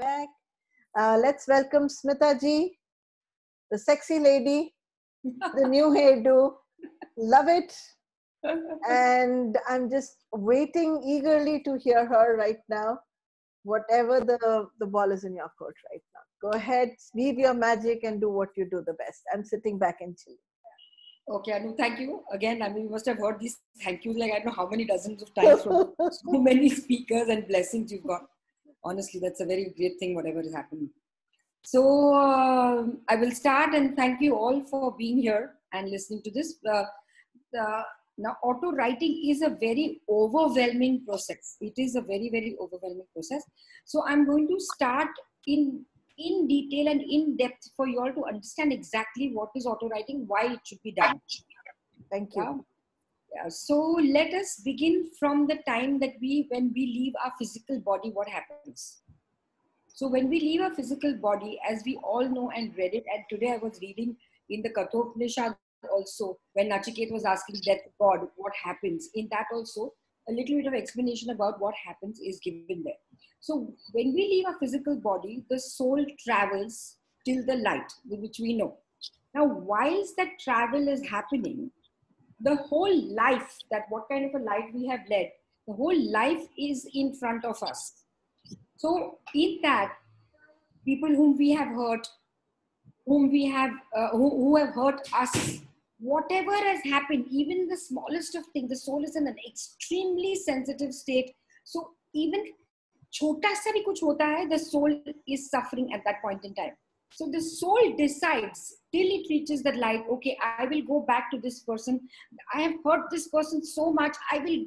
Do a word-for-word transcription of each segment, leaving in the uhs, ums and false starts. back. Uh, let's welcome Smita ji, the sexy lady, the new hairdo. Love it. And I'm just waiting eagerly to hear her right now. Whatever the, the ball is in your court right now. Go ahead, weave your magic and do what you do the best. I'm sitting back and chilling. Okay, Anu, thank you. Again, I mean, you must have heard these thank yous, like I don't know how many dozens of times from so many speakers and blessings you've got. Honestly, that's a very great thing, whatever is happening. So, uh, I will start and thank you all for being here and listening to this. Uh, uh, now, auto writing is a very overwhelming process. It is a very, very overwhelming process. So, I'm going to start in in detail and in depth for you all to understand exactly what is auto writing, why it should be done. Thank you. Yeah. Yeah. So let us begin from the time that we, when we leave our physical body, what happens? So when we leave our physical body, as we all know and read it, and today I was reading in the Kathopanishad also, when Nachiketa was asking death God, what happens? In that also, a little bit of explanation about what happens is given there. So when we leave our physical body, the soul travels till the light, which we know. Now, whilst that travel is happening, the whole life, that what kind of a life we have led, the whole life is in front of us. So in that, people whom we have hurt, whom we have, uh, who, who have hurt us, whatever has happened, even the smallest of things, the soul is in an extremely sensitive state. So even chota sa bhi kuch hota hai, the soul is suffering at that point in time. So the soul decides till it reaches that light, okay, I will go back to this person. I have hurt this person so much. I will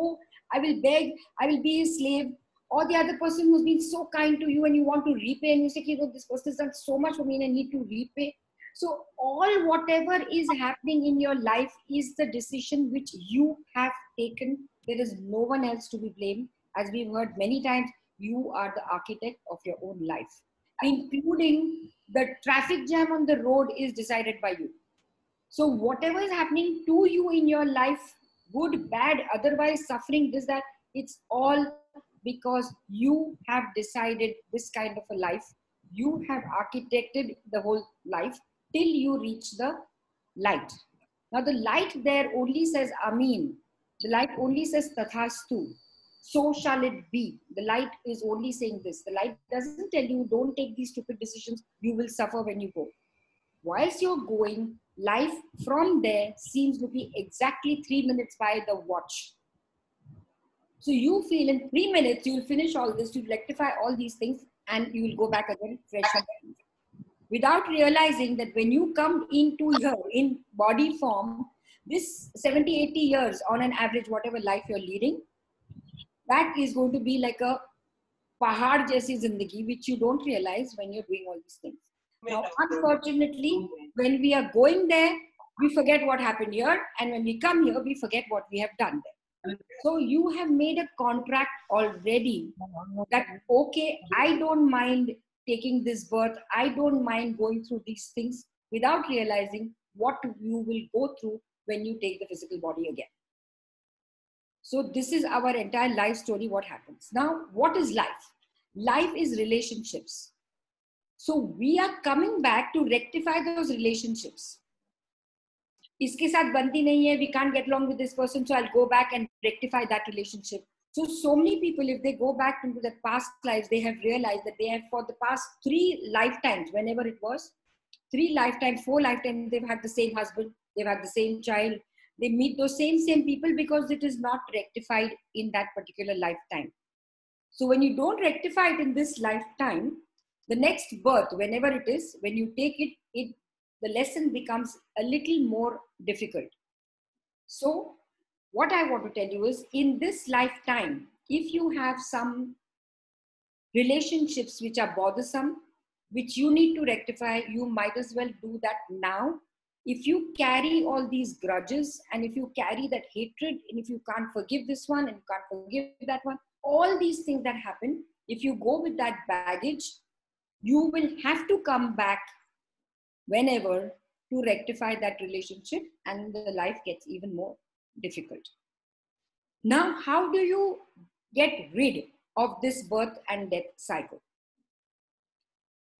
go, I will beg, I will be his slave. Or the other person who's been so kind to you and you want to repay and you say, you know, this person has done so much for me and I need to repay. So all whatever is happening in your life is the decision which you have taken. There is no one else to be blamed. As we've heard many times, you are the architect of your own life. Including the traffic jam on the road is decided by you. So whatever is happening to you in your life, good, bad, otherwise suffering, this, that, it's all because you have decided this kind of a life. You have architected the whole life till you reach the light. Now the light there only says Amin. The light only says Tathastu. So shall it be. The light is only saying this. The light doesn't tell you, don't take these stupid decisions. You will suffer when you go. Whilst you're going, life from there seems to be exactly three minutes by the watch. So you feel in three minutes, you'll finish all this, you'll rectify all these things and you will go back again fresh again. Without realizing that when you come into here in body form, this seventy, eighty years on an average, whatever life you're leading, that is going to be like a pahad jaisi zindagi, which you don't realize when you're doing all these things. Now, unfortunately, when we are going there, we forget what happened here. And when we come here, we forget what we have done there. So you have made a contract already that, okay, I don't mind taking this birth. I don't mind going through these things without realizing what you will go through when you take the physical body again. So this is our entire life story, what happens. Now, what is life? Life is relationships. So we are coming back to rectify those relationships. Iske saath banti nahi hai, we can't get along with this person, so I'll go back and rectify that relationship. So, so many people, if they go back into their past lives, they have realized that they have for the past three lifetimes, whenever it was, three lifetimes, four lifetimes, they've had the same husband, they've had the same child. They meet those same, same people because it is not rectified in that particular lifetime. So when you don't rectify it in this lifetime, the next birth, whenever it is, when you take it, it the lesson becomes a little more difficult. So what I want to tell you is in this lifetime, if you have some relationships which are bothersome, which you need to rectify, you might as well do that now. If you carry all these grudges and if you carry that hatred and if you can't forgive this one and you can't forgive that one, all these things that happen, if you go with that baggage, you will have to come back whenever to rectify that relationship and the life gets even more difficult. Now, how do you get rid of this birth and death cycle?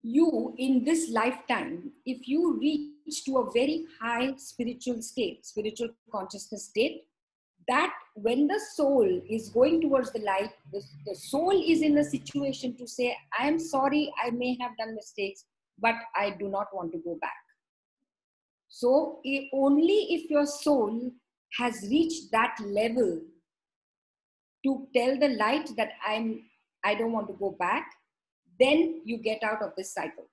you in this lifetime, if you reach to a very high spiritual state, spiritual consciousness state, that when the soul is going towards the light, the, the soul is in a situation to say, I am sorry, I may have done mistakes, but I do not want to go back. So it, only if your soul has reached that level to tell the light that I'm, I don't want to go back, then you get out of this cycle.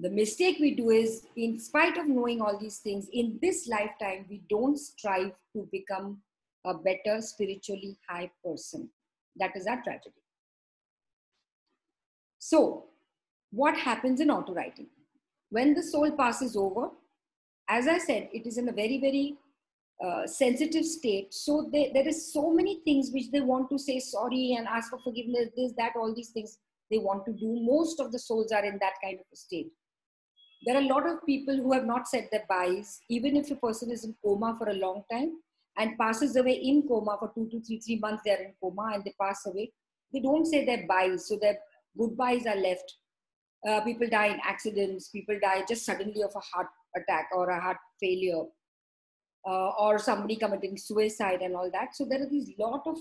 The mistake we do is, in spite of knowing all these things, in this lifetime, we don't strive to become a better spiritually high person. That is our tragedy. So, what happens in auto writing? When the soul passes over, as I said, it is in a very, very uh, sensitive state. So they, there is so many things which they want to say sorry and ask for forgiveness, this, that, all these things they want to do. Most of the souls are in that kind of a state. There are a lot of people who have not said their byes, even if a person is in coma for a long time and passes away in coma for two to three, three months, they are in coma and they pass away. They don't say their byes, so their goodbyes are left. Uh, people die in accidents, people die just suddenly of a heart attack or a heart failure, uh, or somebody committing suicide and all that. So there are these lot of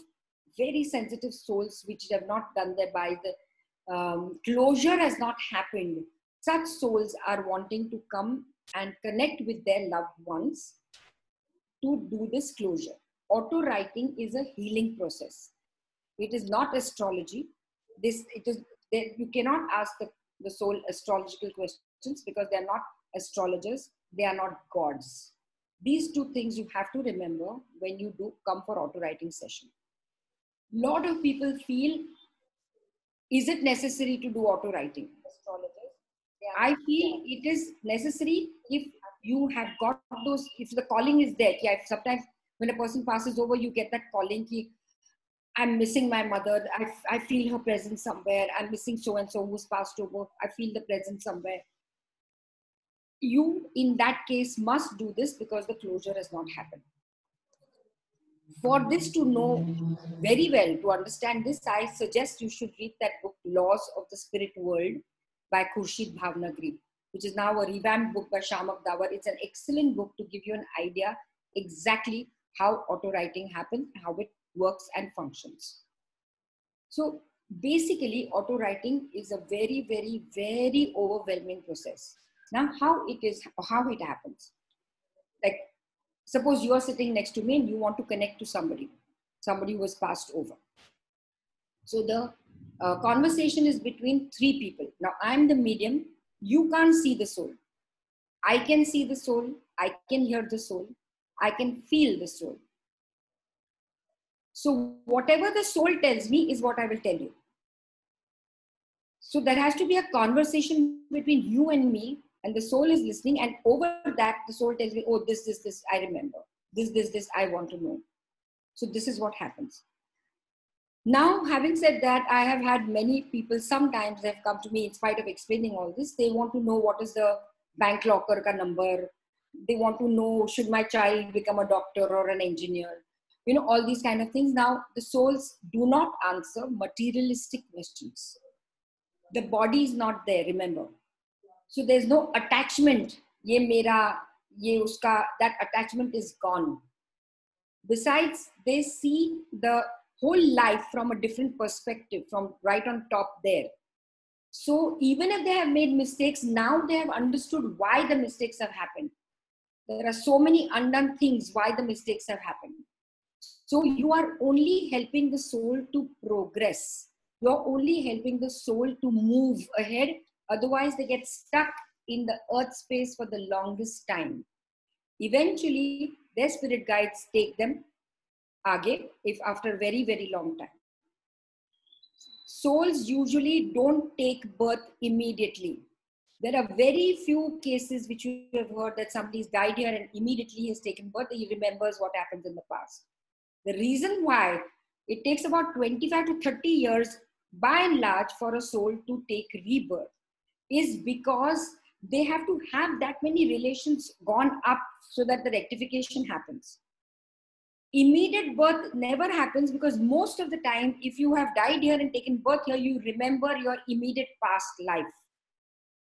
very sensitive souls which have not done their by the Um, closure has not happened. Such souls are wanting to come and connect with their loved ones to do this closure. Auto writing is a healing process. It is not astrology. This it is you cannot ask the, the soul astrological questions because they are not astrologers. They are not gods. These two things you have to remember when you do come for auto writing session. Lot of people feel, is it necessary to do auto writing? I feel it is necessary if you have got those, if the calling is there. Yeah, sometimes when a person passes over, you get that calling, ki, I'm missing my mother, I, I feel her presence somewhere, I'm missing so-and-so who's passed over, I feel the presence somewhere. You, in that case, must do this because the closure has not happened. For this to know very well, to understand this, I suggest you should read that book, Laws of the Spirit World by Khorshed Bhavnagri, which is now a revamped book by Shamak Dawar. It's an excellent book to give you an idea exactly how auto-writing happens, how it works and functions. So basically, auto-writing is a very, very, very overwhelming process. Now, how it is, how it happens. Like, suppose you are sitting next to me and you want to connect to somebody, somebody who has passed over. So the uh, conversation is between three people. Now I'm the medium, you can't see the soul. I can see the soul, I can hear the soul, I can feel the soul. So whatever the soul tells me is what I will tell you. So there has to be a conversation between you and me, and the soul is listening, and over that, the soul tells me, oh, this, this, this, I remember. This, this, this, I want to know. So this is what happens. Now, having said that, I have had many people, sometimes they've come to me in spite of explaining all this, they want to know what is the bank locker ka number. They want to know, should my child become a doctor or an engineer? You know, all these kind of things. Now, the souls do not answer materialistic questions. The body is not there, remember. So there's no attachment, ye mera, ye uska, that attachment is gone. Besides, they see the whole life from a different perspective, from right on top there. So even if they have made mistakes, now they have understood why the mistakes have happened. There are so many undone things why the mistakes have happened. So you are only helping the soul to progress. You're only helping the soul to move ahead. Otherwise, they get stuck in the earth space for the longest time. Eventually, their spirit guides take them again, if after a very, very long time. Souls usually don't take birth immediately. There are very few cases which you have heard that somebody's died here and immediately has taken birth. He remembers what happened in the past. The reason why it takes about twenty-five to thirty years, by and large, for a soul to take rebirth, is because they have to have that many relations gone up so that the rectification happens. Immediate birth never happens, because most of the time, if you have died here and taken birth here, you remember your immediate past life.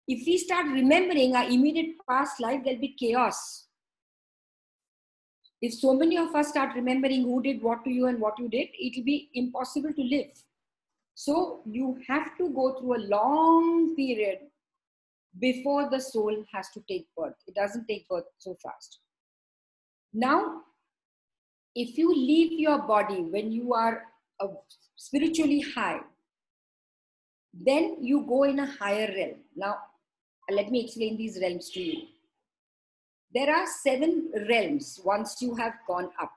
If we start remembering our immediate past life, there'll be chaos. If so many of us start remembering who did what to you and what you did, it'll be impossible to live. So you have to go through a long period before the soul has to take birth. It doesn't take birth so fast. Now, if you leave your body when you are uh, spiritually high, then you go in a higher realm. Now, let me explain these realms to you. There are seven realms once you have gone up.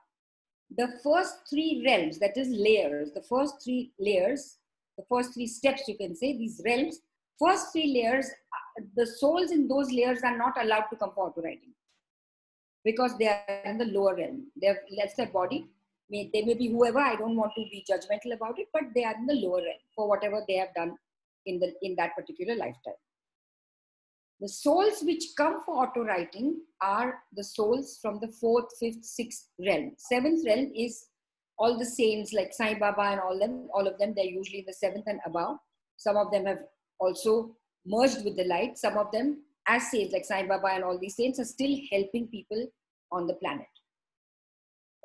The first three realms, that is layers, the first three layers, the first three steps you can say, these realms, first three layers, the souls in those layers are not allowed to come forward to writing, because they are in the lower realm. They have left their body. May, they may be whoever, I don't want to be judgmental about it, but they are in the lower realm for whatever they have done in, the, in that particular lifetime. The souls which come for auto-writing are the souls from the fourth, fifth, sixth realm. Seventh realm is all the saints like Sai Baba and all them, all of them, they're usually in the seventh and above. Some of them have also merged with the light. Some of them, as saints like Sai Baba and all these saints, are still helping people on the planet.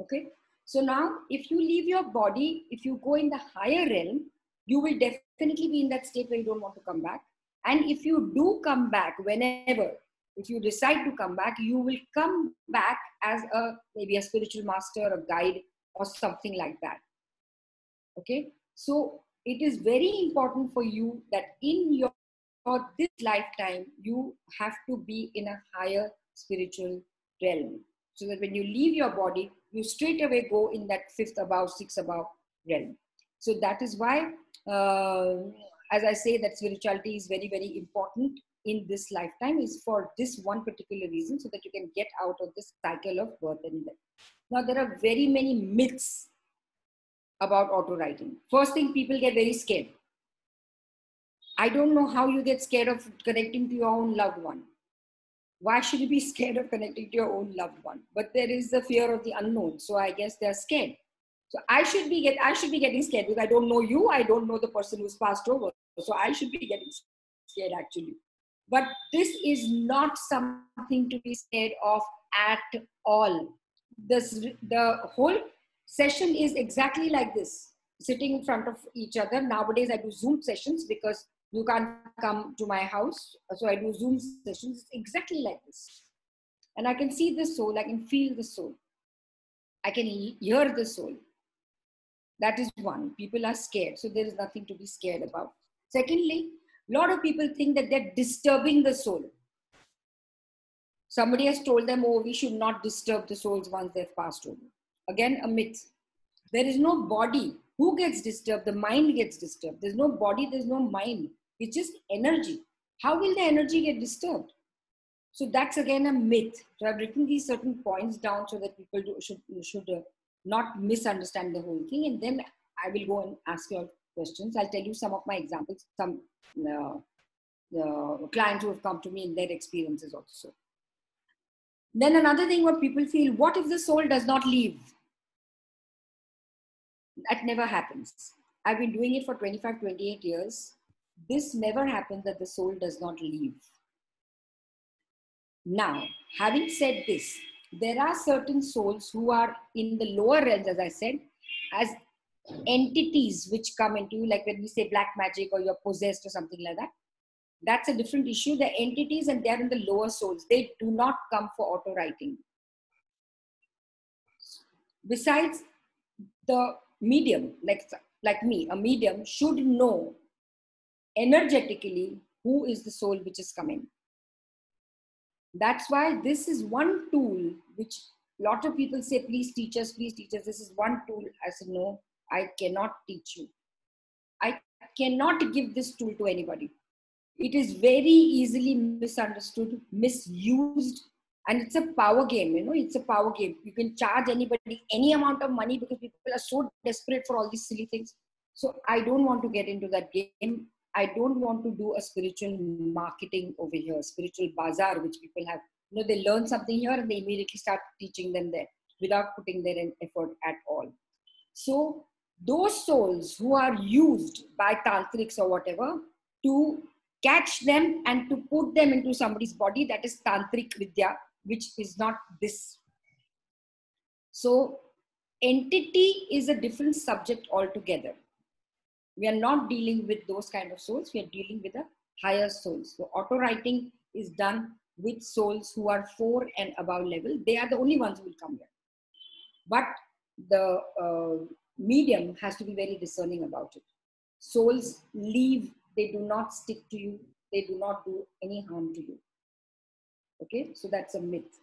Okay. So now, if you leave your body, if you go in the higher realm, you will definitely be in that state where you don't want to come back. And if you do come back, whenever, if you decide to come back, you will come back as a, maybe a spiritual master, a guide or something like that. Okay. So it is very important for you that in your, for this lifetime, you have to be in a higher spiritual realm, so that when you leave your body, you straight away go in that fifth above, sixth above realm. So that is why, uh, as I say, that spirituality is very, very important in this lifetime, is for this one particular reason, so that you can get out of this cycle of birth and death. Now, there are very many myths about auto-writing. First thing, people get very scared. I don't know how you get scared of connecting to your own loved one. Why should you be scared of connecting to your own loved one? But there is the fear of the unknown. So I guess they're scared. So I should be get, I should be getting scared, because I don't know you. I don't know the person who's passed over. So I should be getting scared actually. But this is not something to be scared of at all. This, the whole session is exactly like this, sitting in front of each other. Nowadays I do Zoom sessions because you can't come to my house. So I do Zoom sessions exactly like this. And I can see the soul. I can feel the soul. I can hear the soul. That is one. People are scared. So there is nothing to be scared about. Secondly, a lot of people think that they're disturbing the soul. Somebody has told them, oh, we should not disturb the souls once they've passed over. Again, a myth. There is no body. Who gets disturbed? The mind gets disturbed. There's no body, there's no mind. It's just energy. How will the energy get disturbed? So that's again a myth. So I've written these certain points down so that people do, should, should uh, not misunderstand the whole thing. And then I will go and ask you all questions. I'll tell you some of my examples, some uh, uh, clients who have come to me in their experiences also. Then another thing what people feel, what if the soul does not leave? That never happens. I've been doing it for twenty-five, twenty-eight years. This never happens, that the soul does not leave. Now, having said this, there are certain souls who are in the lower realms, as I said, as entities which come into you, like when we say black magic or you're possessed or something like that. That's a different issue. They're entities and they're in the lower souls. They do not come for auto-writing. Besides, the medium, like, like me, a medium should know energetically who is the soul which is coming. That's why this is one tool which a lot of people say, please teach us, please teach us. This is one tool. I said, no, I cannot teach you. I cannot give this tool to anybody. It is very easily misunderstood, misused. And it's a power game, you know, it's a power game. You can charge anybody any amount of money because people are so desperate for all these silly things. So I don't want to get into that game. I don't want to do a spiritual marketing over here, spiritual bazaar, which people have. You know, they learn something here and they immediately start teaching them there. without putting their effort at all. So those souls who are used by tantrics or whatever to catch them and to put them into somebody's body, that is tantric vidya, which is not this. So entity is a different subject altogether. We are not dealing with those kind of souls. We are dealing with the higher souls. So auto writing is done with souls who are four and above level. They are the only ones who will come here. But the uh, medium has to be very discerning about it. Souls leave. They do not stick to you. They do not do any harm to you. Okay, so that's a myth.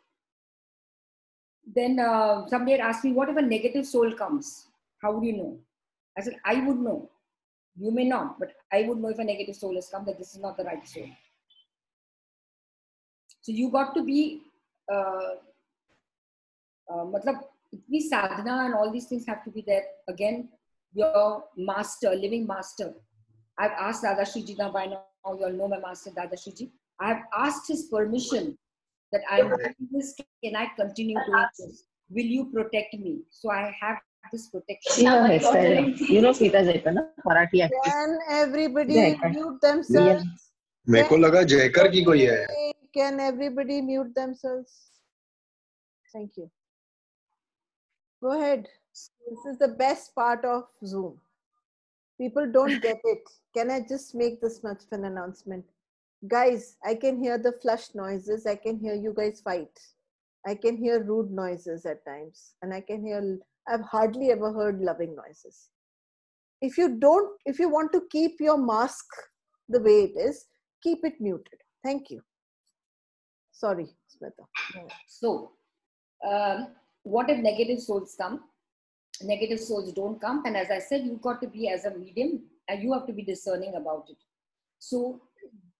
Then uh, somebody asked me, what if a negative soul comes? How would you know? I said, I would know. You may not, but I would know if a negative soul has come that this is not the right soul. So you got to be, uh, uh, matlab, itni sadhana and all these things have to be there. Again, your master, living master. I've asked Dadashriji, now by now you all know my master Dadashriji. I have asked his permission that I am doing this. Can I continue doing this? Will you protect me? So I have this protection. Yeah, yes, yes. You know Smita Jayakar, na? Marathi actress. Can everybody Jayakar. mute themselves? मेरे को लगा जयकर की कोई है. Can everybody mute themselves? Thank you. Go ahead. This is the best part of Zoom. People don't get it. Can I just make this much of an announcement? Guys, I can hear the flush noises. I can hear you guys fight. I can hear rude noises at times. And I can hear, I've hardly ever heard loving noises. If you don't, if you want to keep your mask the way it is, keep it muted. Thank you. Sorry, Smita. No. So, um, what if negative souls come? Negative souls don't come. And as I said, you've got to be as a medium and you have to be discerning about it. So,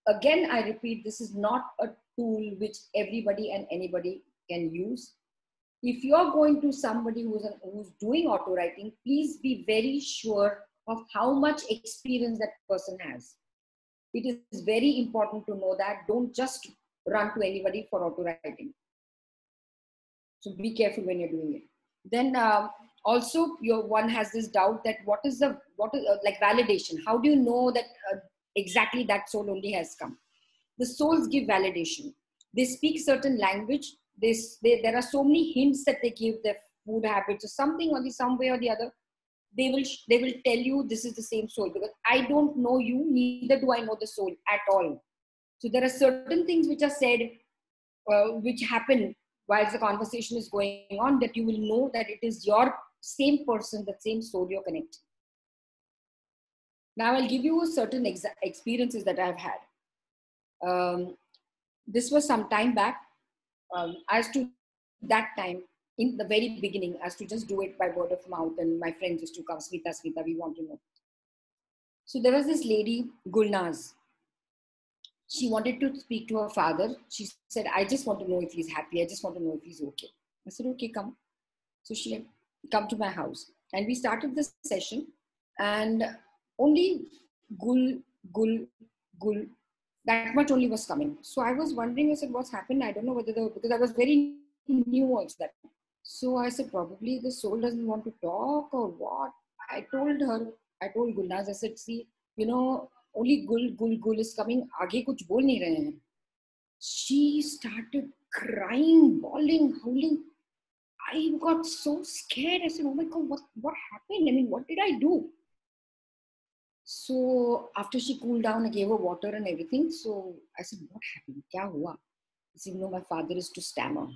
again, I repeat, this is not a tool which everybody and anybody can use. If you're going to somebody who's, an, who's doing auto writing, please be very sure of how much experience that person has. It is very important to know that. Don't just run to anybody for auto writing. So be careful when you're doing it. Then uh, also, your one has this doubt that what is the, what is uh, like validation? How do you know that uh, exactly that soul only has come? The souls give validation. They speak certain language. They, they, there are so many hints that they give, their food habits or something or the, some way or the other. They will, they will tell you this is the same soul because I don't know you, neither do I know the soul at all. So there are certain things which are said, uh, which happen while the conversation is going on that you will know that it is your same person, the same soul you're connecting. Now I'll give you certain ex experiences that I've had. Um, this was some time back. Um, I used to, that time, in the very beginning, I used to just do it by word of mouth and my friends used to come, Smita, Smita, we want to know. So there was this lady, Gulnaz. She wanted to speak to her father. She said, I just want to know if he's happy. I just want to know if he's okay. I said, okay, come. So she came to my house and we started this session and only gul, gul, gul, that much only was coming. So I was wondering, I said, what's happened? I don't know whether, the, because I was very new also that. So I said, probably the soul doesn't want to talk or what? I told her, I told Gulnaz, I said, see, you know, only gul, gul, gul is coming. Aage kuch bol nahi rahe hain. She started crying, bawling, howling. I got so scared. I said, oh my God, what, what happened? I mean, what did I do? So after she cooled down, I gave her water and everything. So I said, what happened? Kya hua? He said, no, my father is to stammer.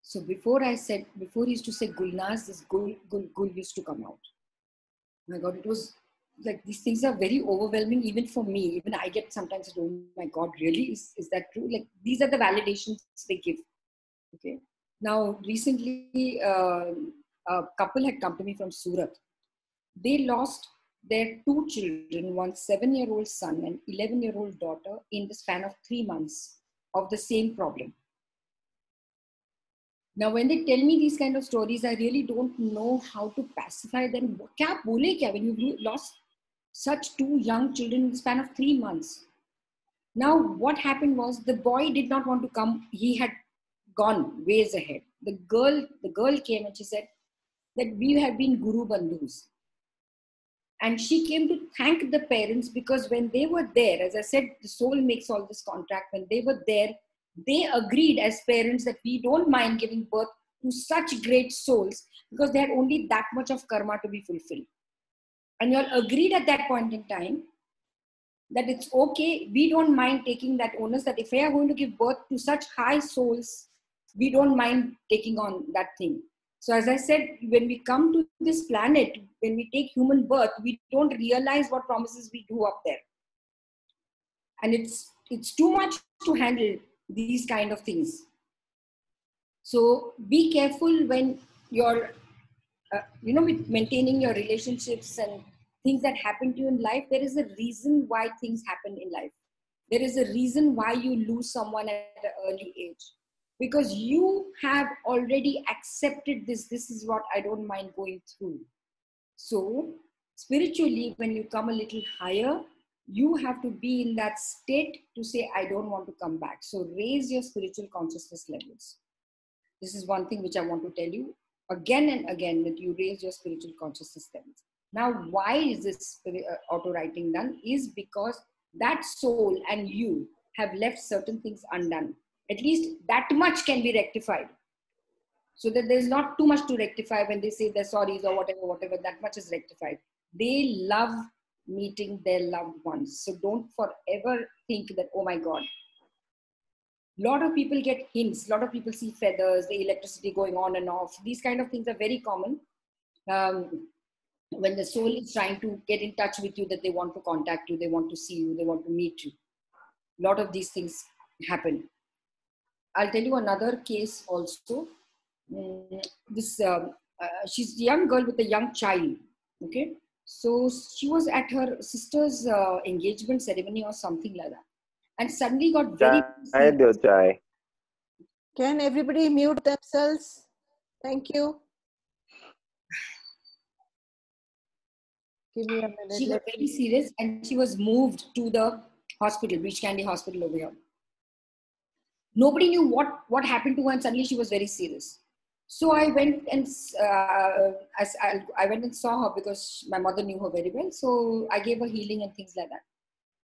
So before I said, before he used to say Gulnaz, this gul, gul, gul used to come out. Oh my God, it was like, these things are very overwhelming even for me. Even I get sometimes, oh my God, really? Is, is that true? Like these are the validations they give. Okay. Now recently, uh, a couple had come to me from Surat. They lost their two children, one seven-year-old son and eleven-year-old daughter in the span of three months of the same problem. Now, when they tell me these kind of stories, I really don't know how to pacify them. Kya bole kya when you lost such two young children in the span of three months. Now, what happened was the boy did not want to come. He had gone ways ahead. the girl, the girl came and she said that we have been Guru Bandhus. And she came to thank the parents because when they were there, as I said, the soul makes all this contract. When they were there, they agreed as parents that we don't mind giving birth to such great souls because they had only that much of karma to be fulfilled. And you all agreed at that point in time that it's okay, we don't mind taking that onus, that if we are going to give birth to such high souls, we don't mind taking on that thing. So as I said, when we come to this planet, when we take human birth, we don't realize what promises we do up there. And it's, it's too much to handle these kind of things. So be careful when you're, uh, you know, with maintaining your relationships and things that happen to you in life. There is a reason why things happen in life. There is a reason why you lose someone at an early age. Because you have already accepted this. This is what I don't mind going through. So spiritually, when you come a little higher, you have to be in that state to say, I don't want to come back. So raise your spiritual consciousness levels. This is one thing which I want to tell you again and again, that you raise your spiritual consciousness levels. Now, why is this auto writing done? Is because that soul and you have left certain things undone. At least that much can be rectified. So that there's not too much to rectify when they say their sorries or whatever, whatever, that much is rectified. They love meeting their loved ones. So don't forever think that, oh my God. A lot of people get hints. A lot of people see feathers, the electricity going on and off. These kind of things are very common. Um, when the soul is trying to get in touch with you, that they want to contact you, they want to see you, they want to meet you. A lot of these things happen. I'll tell you another case also. Mm, this, uh, uh, she's a young girl with a young child, okay? So she was at her sister's uh, engagement ceremony or something like that. And suddenly got very... Chai, chai. Can everybody mute themselves? Thank you. Give me a minute. She got very serious and she was moved to the hospital, Breach Candy Hospital over here. Nobody knew what, what happened to her, and suddenly she was very serious. So I went and uh, as I, I went and saw her because my mother knew her very well. So I gave her healing and things like that.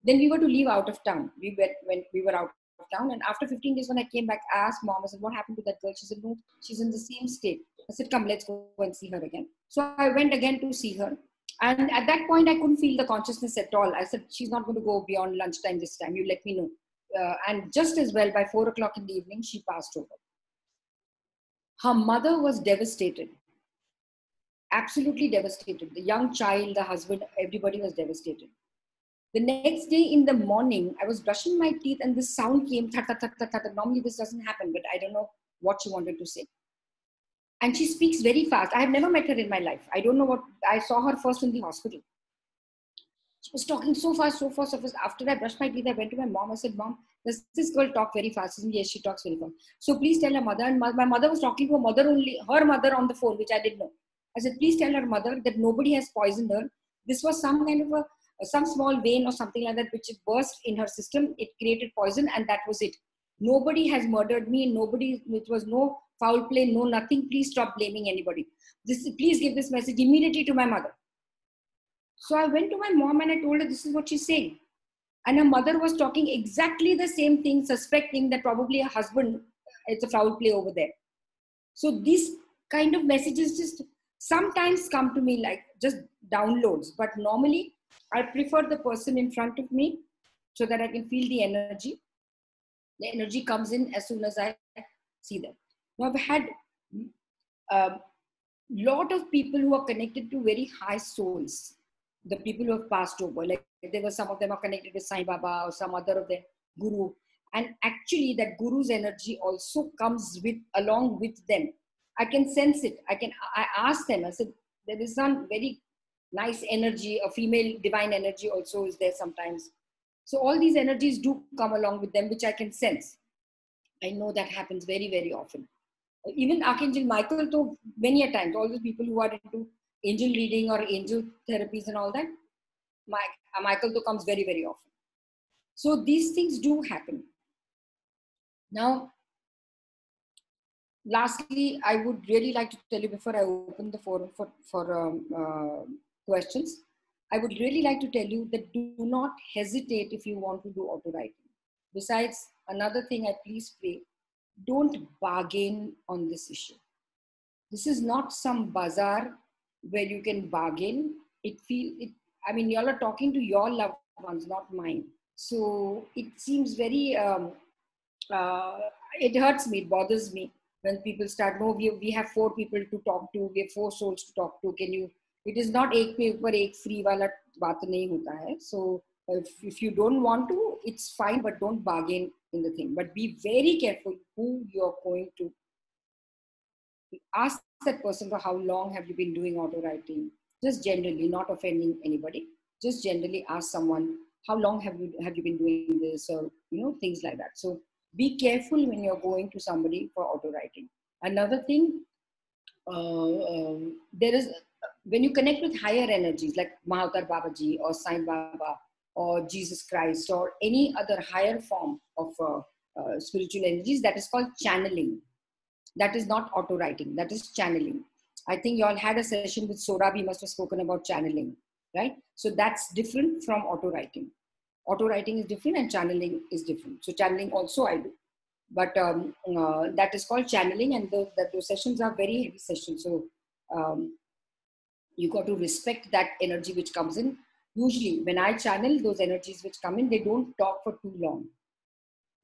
Then we were to leave out of town. We went, went, we were out of town, and after fifteen days when I came back, I asked Mom, I said, what happened to that girl? She said, no, she's in the same state. I said, come, let's go and see her again. So I went again to see her. And at that point, I couldn't feel the consciousness at all. I said, she's not going to go beyond lunchtime this time. You let me know. Uh, and just as well, by four o'clock in the evening, she passed over. Her mother was devastated, absolutely devastated. The young child, the husband, everybody was devastated. The next day in the morning, I was brushing my teeth and this sound came, tha, tha, tha, tha, tha. Normally this doesn't happen, but I don't know what she wanted to say. And she speaks very fast. I have never met her in my life. I don't know what, I saw her first in the hospital. She was talking so fast, so fast, so fast. After I brushed my teeth, I went to my mom. I said, Mom, does this girl talk very fast? She said, yes, she talks very fast. So please tell her mother. And my mother was talking to her mother only, her mother on the phone, which I didn't know. I said, please tell her mother that nobody has poisoned her. This was some kind of a, some small vein or something like that, which burst in her system. It created poison and that was it. Nobody has murdered me. Nobody, it was no foul play, no nothing. Please stop blaming anybody. This, please give this message immediately to my mother. So I went to my mom and I told her, this is what she's saying. And her mother was talking exactly the same thing, suspecting that probably her husband, it's a foul play over there. So these kind of messages just sometimes come to me like just downloads. But normally I prefer the person in front of me so that I can feel the energy. The energy comes in as soon as I see them. Now I've had a lot of people who are connected to very high souls. The people who have passed over, like there were some of them are connected with Sai Baba or some other of the Guru. And actually that Guru's energy also comes with, along with them. I can sense it. I can, I asked them, I said, there is some very nice energy, a female divine energy also is there sometimes. So all these energies do come along with them, which I can sense. I know that happens very, very often. Even Archangel Michael, though, many a times, all the people who are into angel reading or angel therapies and all that, Michael though comes very, very often. So these things do happen. Now, lastly, I would really like to tell you before I open the forum for, for um, uh, questions, I would really like to tell you that do not hesitate if you want to do auto writing. Besides, another thing I please pray, don't bargain on this issue. This is not some bazaar where you can bargain. It feel, it, I mean, y'all are talking to your loved ones, not mine. So it seems very, um, uh, it hurts me, it bothers me when people start, no, we, we have four people to talk to, we have four souls to talk to, can you, it is not ek pe upar ek free wala baat nahi hota hai. So if, if you don't want to, it's fine, but don't bargain in the thing. But be very careful who you're going to ask that person for how long have you been doing auto writing. Just generally, not offending anybody, just generally ask someone, how long have you have you been doing this, or you know, things like that. So be careful when you're going to somebody for auto writing. Another thing, uh, um, there is when you connect with higher energies like Mahavatar Babaji or Sai Baba or Jesus Christ or any other higher form of uh, uh, spiritual energies, that is called channeling. That is not auto writing. That is channeling. I think you all had a session with Sorabhi, must have spoken about channeling, right? So that's different from auto writing. Auto writing is different and channeling is different. So channeling also I do, but um, uh, that is called channeling, and the, the, those sessions are very heavy sessions. So um, you got to respect that energy which comes in. Usually when I channel, those energies which come in, they don't talk for too long.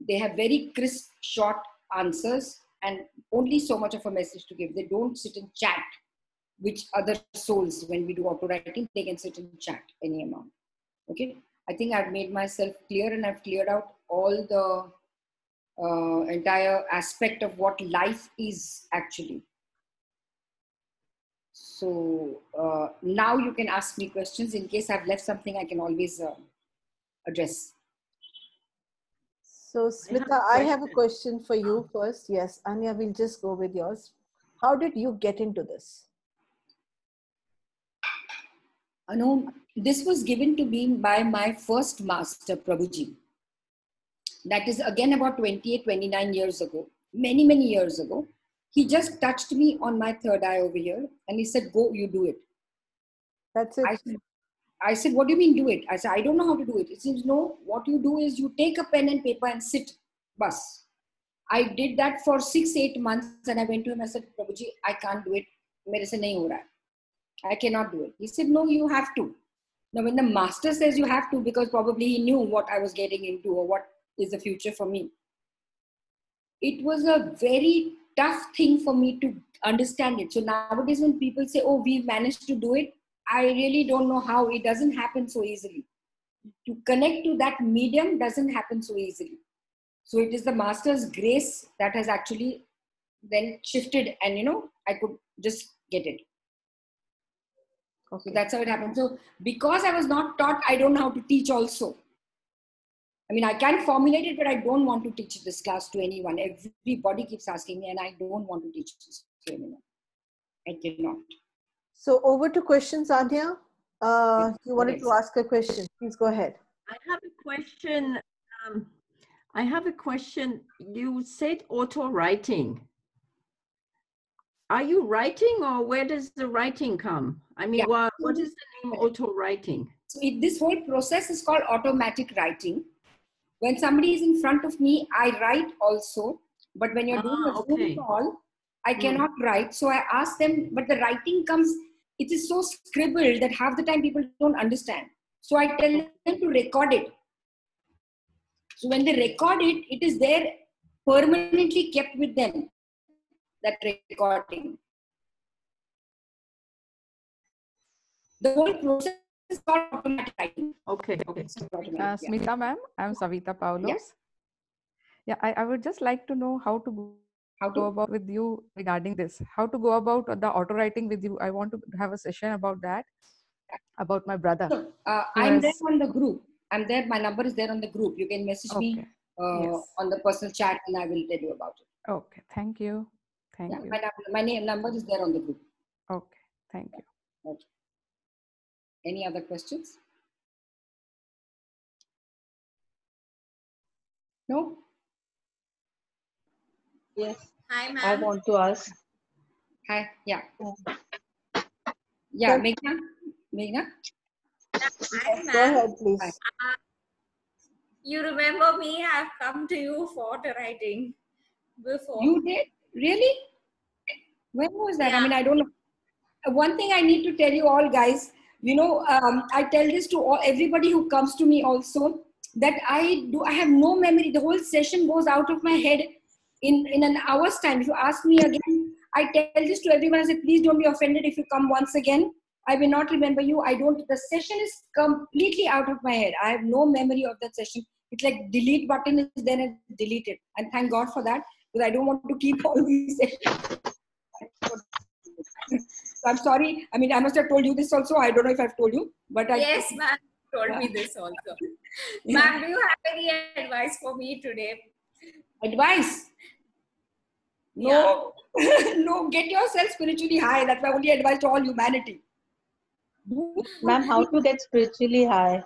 They have very crisp, short answers and only so much of a message to give. They don't sit and chat, which other souls, when we do auto writing, they can sit and chat any amount. Okay, I think I've made myself clear, and I've cleared out all the uh, entire aspect of what life is actually. So uh, now you can ask me questions. In case I've left something, I can always uh, address. So Smita, I have, I have a question for you first. Yes, Anya, we'll just go with yours. How did you get into this? I know this was given to me by my first master, Prabhuji. That is again about twenty-eight, twenty-nine years ago, many, many years ago. He just touched me on my third eye over here and he said, go, you do it. That's it. I said, I said, what do you mean do it? I said, I don't know how to do it. It seems, no, what you do is you take a pen and paper and sit, bas. I did that for six, eight months and I went to him and I said, Prabhuji, I can't do it. Mere se nahi ho raha hai. I cannot do it. He said, no, you have to. Now, when the master says you have to, because probably he knew what I was getting into or what is the future for me. It was a very tough thing for me to understand it. So nowadays when people say, oh, we managed to do it, I really don't know how. It doesn't happen so easily. To connect to that medium doesn't happen so easily. So it is the master's grace that has actually then shifted, and you know, I could just get it. Okay, so that's how it happened. So because I was not taught, I don't know how to teach also. I mean, I can formulate it, but I don't want to teach this class to anyone. Everybody keeps asking me and I don't want to teach this to anyone. I cannot. So over to questions, Adya. Uh, you wanted to ask a question. Please go ahead. I have a question. Um, I have a question. You said auto writing. Are you writing, or where does the writing come? I mean, yeah. what, what is the name auto writing? So it, this whole process is called automatic writing. When somebody is in front of me, I write also. But when you're ah, doing a okay. Zoom call, I cannot mm. write. So I ask them, but the writing comes, it is so scribbled that half the time people don't understand. So I tell them to record it. So when they record it, it is there permanently kept with them, that recording. The whole process is called automatic writing. Okay, okay. Uh, Smita yeah. ma'am, I'm Savita Paulos. Yes. Yeah, I, I would just like to know how to How to go about with you regarding this. How to go about the auto writing with you. I want to have a session about that, about my brother. So, uh, I'm there on the group. I'm there. My number is there on the group. You can message okay. me uh, yes. on the personal chat and I will tell you about it. Okay. Thank you. Thank yeah, you. My, number, my name number is there on the group. Okay. Thank you. Okay. Any other questions? No? Yes. Hi, ma'am. I want to ask. Hi. Yeah. Yeah, Meghna. Meghna. Hi, ma'am. Please. Uh, you remember me? I've come to you for the writing before. You did? Really? When was that? Yeah. I mean, I don't know. One thing I need to tell you all, guys. You know, um, I tell this to all everybody who comes to me also, that I do. I have no memory. The whole session goes out of my head in in an hour's time. If you ask me again, I tell this to everyone. I say, please don't be offended if you come once again. I will not remember you. I don't. The session is completely out of my head. I have no memory of that session. It's like delete button is there and delete it. And thank God for that, because I don't want to keep all these sessions. So I'm sorry. I mean, I must have told you this also. I don't know if I've told you, but I yes, ma'am, told yeah. me this also. Yeah. Ma'am, do you have any advice for me today? Advice? No, yeah. No. Get yourself spiritually high. That's my only advice to all humanity. Ma'am, how to get spiritually high?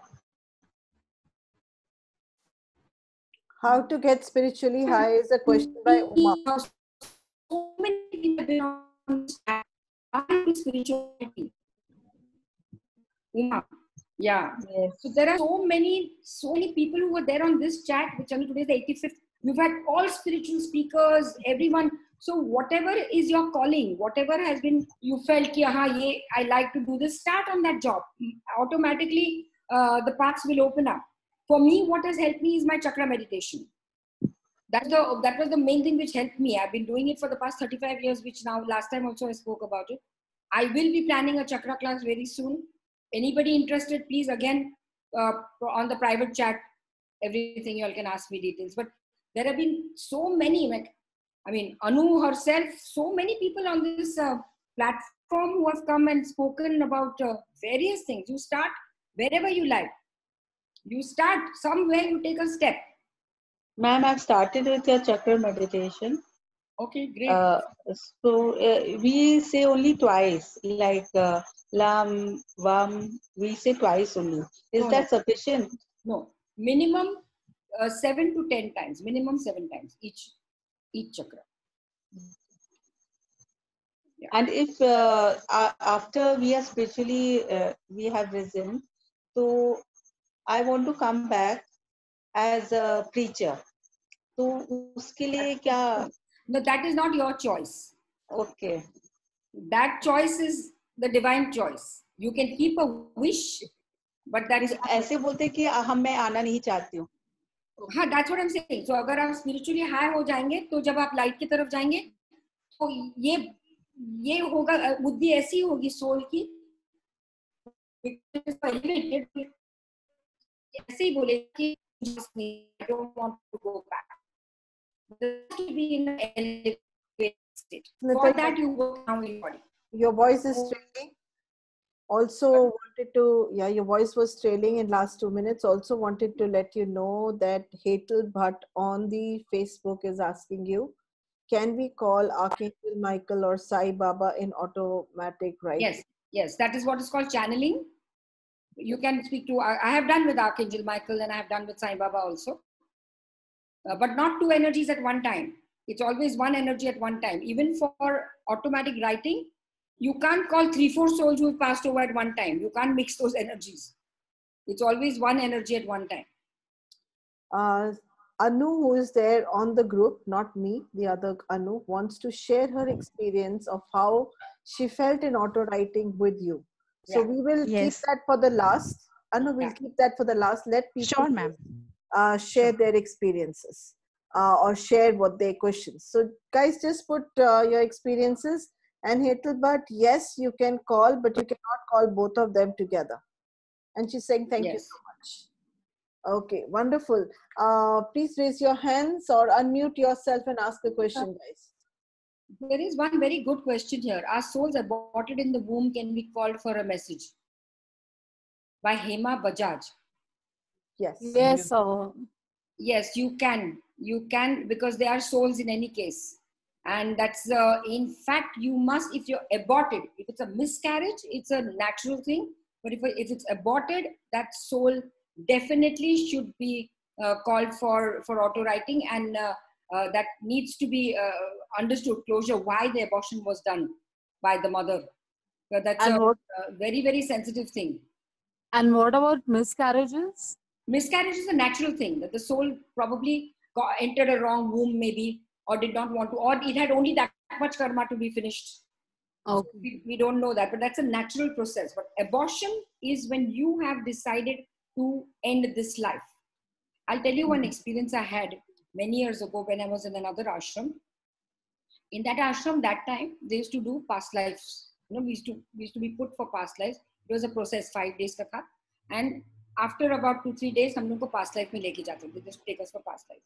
How to get spiritually high is a question by Uma. So many people have been on spirituality. Yeah. Yeah. Yes. So there are so many, so many people who were there on this chat, which I mean today is the eighty-fifth. We've had all spiritual speakers, everyone. So whatever is your calling, whatever has been, you felt ki, aha, ye, I like to do this, start on that job. Automatically, uh, the paths will open up. For me, what has helped me is my chakra meditation. That's the, that was the main thing which helped me. I've been doing it for the past thirty-five years, which now last time also I spoke about it. I will be planning a chakra class very soon. Anybody interested, please again, uh, on the private chat, everything you all can ask me details. But there have been so many, like, I mean, Anu herself, so many people on this uh, platform who have come and spoken about uh, various things. You start wherever you like. You start somewhere, you take a step. Ma'am, I've started with your chakra meditation. Okay, great. Uh, so uh, we say only twice, like uh, Lam, Vam, we say twice only. Is no, that no. sufficient? No, minimum uh, seven to ten times, minimum seven times each, each chakra. Yeah. And if uh, uh, after we are spiritually, uh, we have risen, so I want to come back as a preacher. So uske liye kya? No, that is not your choice. Okay. That choice is the divine choice. You can keep a wish, but that is... ऐसे बोलते कि हम मैं आना नहीं चाहती हूँ. हाँ, that's what I'm saying. So अगर आप spiritually high हो जाएंगे, तो जब आप light की तरफ जाएंगे, तो ये ये होगा, बुद्धि ऐसी होगी soul की, ऐसे ही बोलेगी कि I don't want to go back. To be in an elevated state. For that you work now in body. Your voice is trailing. Also wanted to, yeah, your voice was trailing in last two minutes. Also wanted to let you know that Hetal Bhatt on the Facebook is asking you, can we call Archangel Michael or Sai Baba in automatic writing? Yes, yes, that is what is called channeling. You can speak to, I have done with Archangel Michael and I have done with Sai Baba also. Uh, but not two energies at one time. It's always one energy at one time. Even for automatic writing, you can't call three, four souls who have passed over at one time. You can't mix those energies. It's always one energy at one time. Uh, Anu, who is there on the group, not me, the other Anu, wants to share her experience of how she felt in auto writing with you. So yeah. we will yes. keep that for the last. Anu, we'll yeah. keep that for the last. Let people... Sure, ma'am. Uh, share their experiences uh, or share what their questions. So guys, just put uh, your experiences and Hetal Bhatt, yes, you can call, but you cannot call both of them together. And she's saying, thank yes. you so much. Okay, wonderful. Uh, please raise your hands or unmute yourself and ask the question, guys. There is one very good question here. Our souls aborted in the womb can be called for a message. By Hema Bajaj. Yes. Yes. So yes, you can. You can, because they are souls in any case, and that's uh, in fact you must. If you're aborted, if it's a miscarriage, it's a natural thing. But if if it's aborted, that soul definitely should be uh, called for for auto writing, and uh, uh, that needs to be uh, understood, closure, why the abortion was done by the mother. So that's a, what, a very, very sensitive thing. And what about miscarriages? Miscarriage is a natural thing, that the soul probably got, entered a wrong womb maybe, or did not want to, or it had only that much karma to be finished. Okay. So we, we don't know that, but that's a natural process. But abortion is when you have decided to end this life. I'll tell you one experience I had many years ago when I was in another ashram. In that ashram, that time, they used to do past lives. You know, we used to, we used to be put for past lives. It was a process, five days katha. And after about two, three days, hum log ko past life mein leke jaate. They just take us for past life.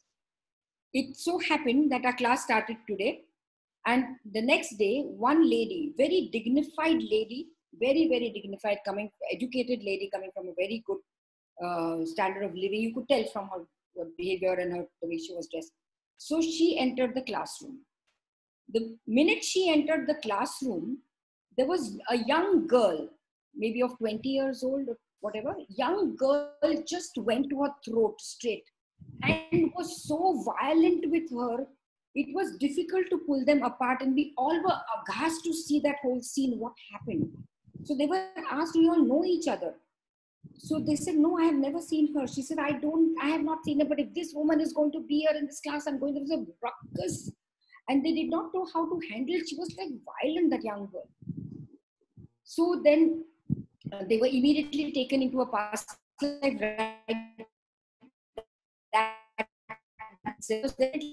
It so happened that our class started today. And the next day, one lady, very dignified lady, very, very dignified, coming, educated lady coming from a very good uh, standard of living. You could tell from her, her behavior and her, the way she was dressed. So she entered the classroom. The minute she entered the classroom, there was a young girl, maybe of twenty years old or whatever, young girl just went to her throat straight and was so violent with her. It was difficult to pull them apart, and we all were aghast to see that whole scene, what happened. So they were asked, do you all know each other? So they said, no, I have never seen her. She said, I don't, I have not seen her, but if this woman is going to be here in this class, I'm going to have a ruckus. And they did not know how to handle it. She was like violent, that young girl. So then uh, they were immediately taken into a past life, right? That this lady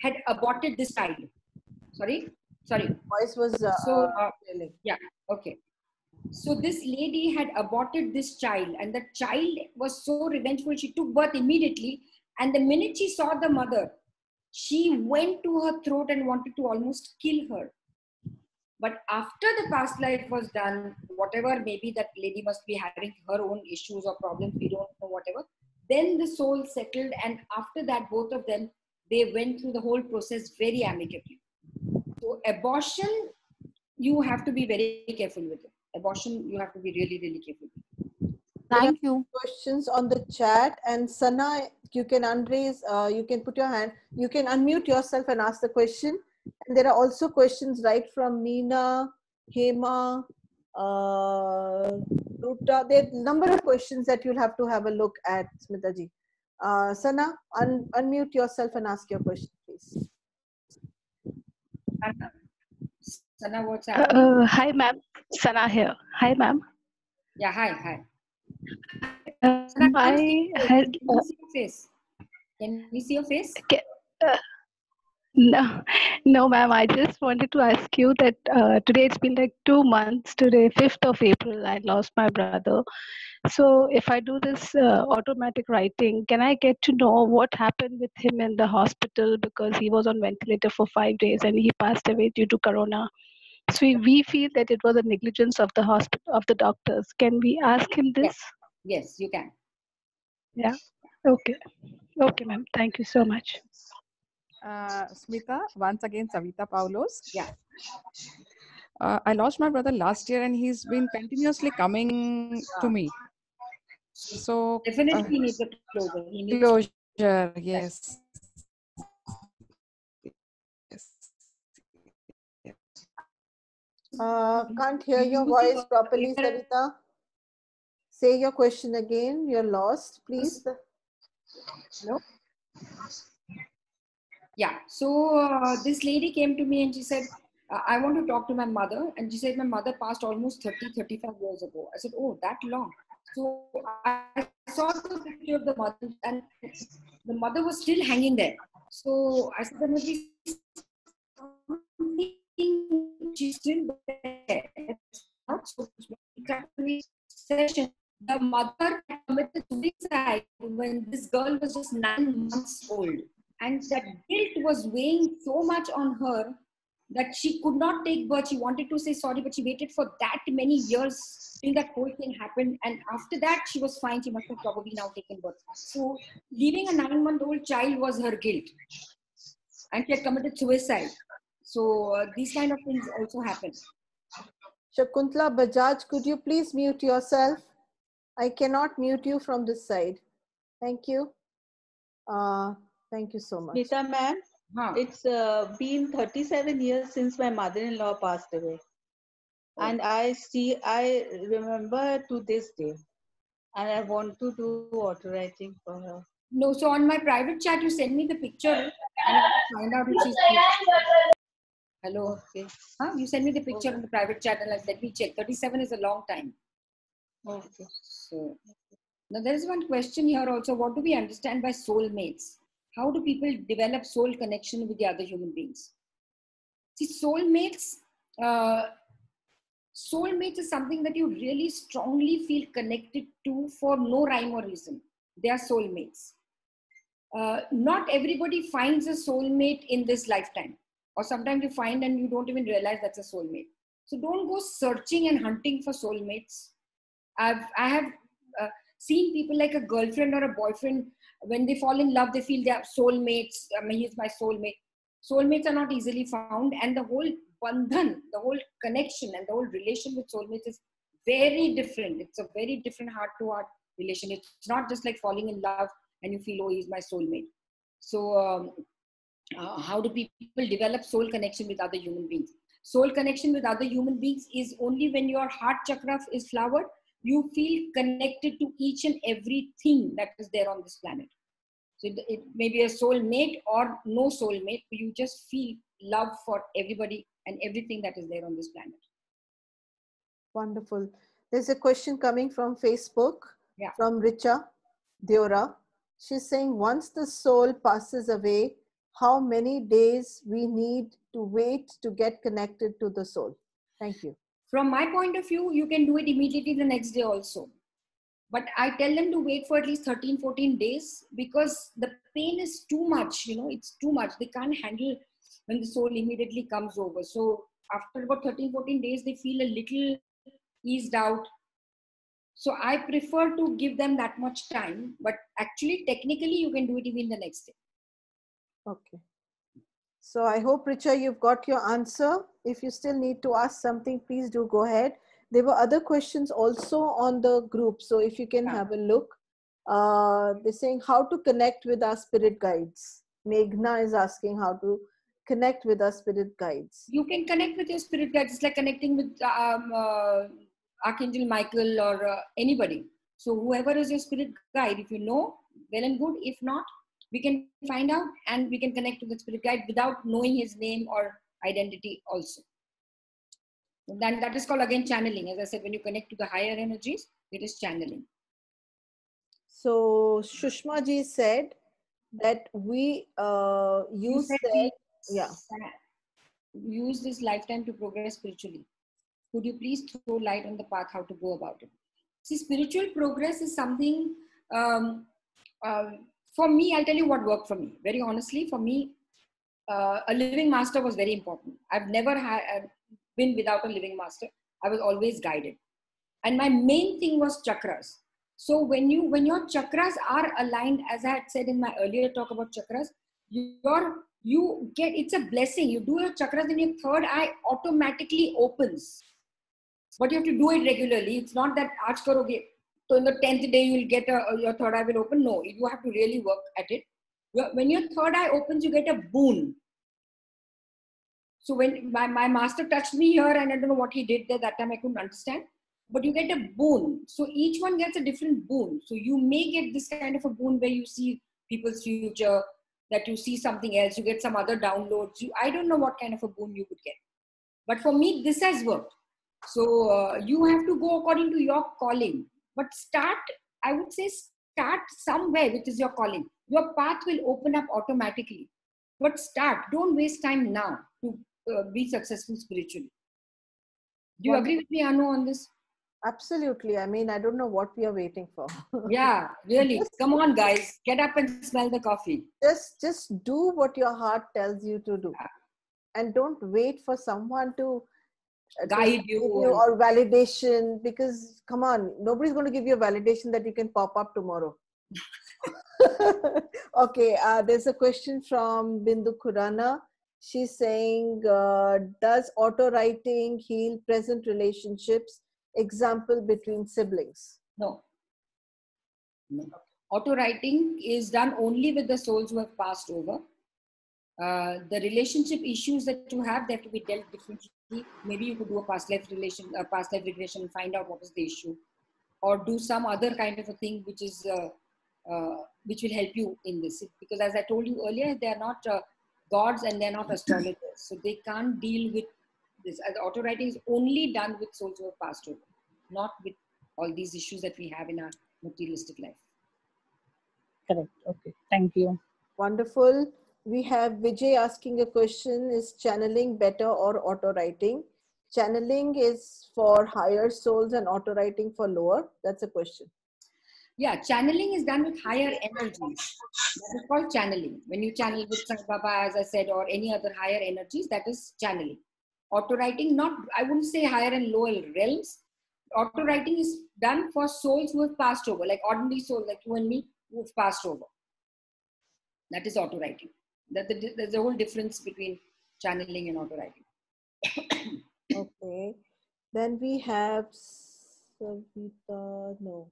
had aborted this child. Sorry, sorry. Voice was uh, so uh, yeah okay. So this lady had aborted this child, and the child was so revengeful. She took birth immediately, and the minute she saw the mother, she went to her throat and wanted to almost kill her. But after the past life was done, whatever, maybe that lady must be having her own issues or problems, we don't know, whatever. Then the soul settled, and after that, both of them, they went through the whole process very amicably. So abortion, you have to be very careful with it. Abortion, you have to be really, really careful with it. Thank you. Questions on the chat, and Sana, you can unraise, uh, you can put your hand, you can unmute yourself and ask the question. And there are also questions right from Meena, Hema, uh, Ruta. There are a number of questions that you'll have to have a look at, Smita ji. Uh, Sana, un unmute yourself and ask your question, please. Sana, what's up? Uh, uh, hi, ma'am. Sana here. Hi, ma'am. Yeah, hi, hi. Um, Sana, I had, can we see your face? Can we see your face? Okay. Uh, No, no, ma'am. I just wanted to ask you that uh, today it's been like two months. Today, fifth of April, I lost my brother. So if I do this uh, automatic writing, can I get to know what happened with him in the hospital? Because he was on ventilator for five days and he passed away due to corona. So we, we feel that it was a negligence of the hospital, of the doctors. Can we ask him this? Yes, yes you can. Yeah. Okay. Okay, ma'am. Thank you so much. Uh, Smita, once again, Savita Paulos. Yeah. Uh, I lost my brother last year, and he's been continuously coming to me. So definitely uh, he needs a closure. He needs closure, yes. Yes. yes. Uh, can't hear your voice properly, Savita. Say your question again. You're lost, please. No. Yeah, so uh, this lady came to me and she said, I want to talk to my mother. And she said, my mother passed almost thirty, thirty-five years ago. I said, oh, that long. So I saw the picture of the mother, and the mother was still hanging there. So I said, she's still there. The mother committed suicide when this girl was just nine months old. And that guilt was weighing so much on her that she could not take birth. She wanted to say sorry, but she waited for that many years till that whole thing happened. And after that, she was fine. She must have probably now taken birth. So leaving a nine-month-old child was her guilt. And she had committed suicide. So uh, these kind of things also happen. Shakuntala Bajaj, could you please mute yourself? I cannot mute you from this side. Thank you. Uh, thank you so much. Smita ma'am, huh. it's uh, been thirty-seven years since my mother-in-law passed away. Oh. And I see, I remember to this day. And I want to do auto writing for her. No, so on my private chat, you send me the picture and I will find out if she's here. Hello. Okay. Huh? You send me the picture okay. on the private chat and let me check. thirty-seven is a long time. Okay. So, now there is one question here also. What do we understand by soulmates? How do people develop soul connection with the other human beings? See, soulmates, uh, soulmates is something that you really strongly feel connected to for no rhyme or reason. They are soulmates. Uh, not everybody finds a soulmate in this lifetime. Or sometimes you find and you don't even realize that's a soulmate. So don't go searching and hunting for soulmates. I've, I have uh, seen people like a girlfriend or a boyfriend, when they fall in love, they feel they are soulmates. I mean, he's my soulmate. Soulmates are not easily found. And the whole bandhan, the whole connection and the whole relation with soulmates is very different. It's a very different heart-to-heart relation. It's not just like falling in love and you feel, oh, he's my soulmate. So... Um, Uh, how do people develop soul connection with other human beings? Soul connection with other human beings is only when your heart chakra is flowered. You feel connected to each and everything that is there on this planet. So it, it may be a soulmate or no soulmate, but you just feel love for everybody and everything that is there on this planet. Wonderful. There's a question coming from Facebook, yeah. from Richa Deora. She's saying, once the soul passes away, how many days we need to wait to get connected to the soul? Thank you. From my point of view, you can do it immediately the next day also. But I tell them to wait for at least thirteen, fourteen days because the pain is too much. You know, it's too much. They can't handle when the soul immediately comes over. So after about thirteen, fourteen days, they feel a little eased out. So I prefer to give them that much time. But actually, technically, you can do it even the next day. Okay. So I hope, Richa, you've got your answer. If you still need to ask something, please do go ahead. There were other questions also on the group. So if you can yeah. have a look. Uh, they're saying how to connect with our spirit guides. Meghna is asking how to connect with our spirit guides. You can connect with your spirit guides. It's like connecting with um, uh, Archangel Michael or uh, anybody. So whoever is your spirit guide, if you know, well and good. If not, we can find out and we can connect to the spirit guide without knowing his name or identity also. And then that is called again channeling. As I said, when you connect to the higher energies, it is channeling. So Shushma ji said that we uh, use said, yeah. use this lifetime to progress spiritually. Could you please throw light on the path how to go about it? See, spiritual progress is something um, uh, for me, I'll tell you what worked for me. Very honestly, for me, uh, a living master was very important. I've never had been without a living master. I was always guided. And my main thing was chakras. So when you when your chakras are aligned, as I had said in my earlier talk about chakras, your, you get, it's a blessing. You do your chakras and your third eye automatically opens. But you have to do it regularly. It's not that aaj karoge. So in the tenth day, you will get a, your third eye will open. No, you have to really work at it. When your third eye opens, you get a boon. So when my, my master touched me here, and I don't know what he did there, that time I couldn't understand. But you get a boon. So each one gets a different boon. So you may get this kind of a boon where you see people's future, that you see something else, you get some other downloads. You, I don't know what kind of a boon you could get. But for me, this has worked. So uh, you have to go according to your calling. But start, I would say start somewhere, which is your calling. Your path will open up automatically. But start, don't waste time now to uh, be successful spiritually. Do you well, agree with me, Anu, on this? Absolutely. I mean, I don't know what we are waiting for. Yeah, really. Just, come on, guys. Get up and smell the coffee. Just, just do what your heart tells you to do. Yeah. And don't wait for someone to guide you or validation, because come on, nobody's going to give you a validation that you can pop up tomorrow. Okay, uh, there's a question from Bindu Khurana. She's saying, uh, does auto writing heal present relationships? Example between siblings. No. No. Auto writing is done only with the souls who have passed over. Uh, the relationship issues that you have, they have to be dealt differently. Maybe you could do a past life relation, a past life regression, find out what was the issue, or do some other kind of a thing which is, uh, uh, which will help you in this. Because as I told you earlier, they are not uh, gods and they are not astrologers, so they can't deal with this. The auto writing is only done with souls who have passed over, not with all these issues that we have in our materialistic life. Correct. Okay. Thank you. Wonderful. We have Vijay asking a question, is channeling better or auto writing? Channeling is for higher souls and auto writing for lower. That's a question. Yeah, channeling is done with higher energies. That is called channeling. When you channel with Sai Baba, as I said, or any other higher energies, that is channeling. Auto writing, not, I wouldn't say higher and lower realms. Auto writing is done for souls who have passed over, like ordinary souls like you and me who have passed over. That is auto writing. That the, there's a whole difference between channeling and auto writing. Okay. Then we have Savita, no.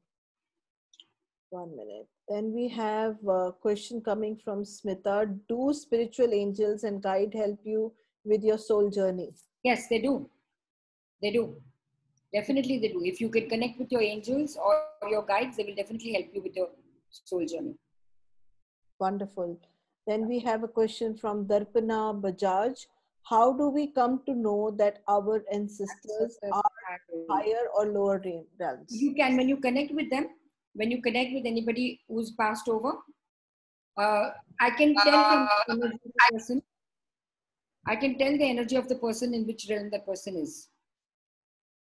One minute. Then we have a question coming from Smita. Do spiritual angels and guide help you with your soul journey? Yes, they do. They do. Definitely they do. If you can connect with your angels or your guides, they will definitely help you with your soul journey. Wonderful. Then we have a question from Darpana Bajaj. How do we come to know that our ancestors are higher or lower realms? You can, when you connect with them, when you connect with anybody who's passed over, uh, I can tell from the energy of the person, I can tell the energy of the person in which realm the person is.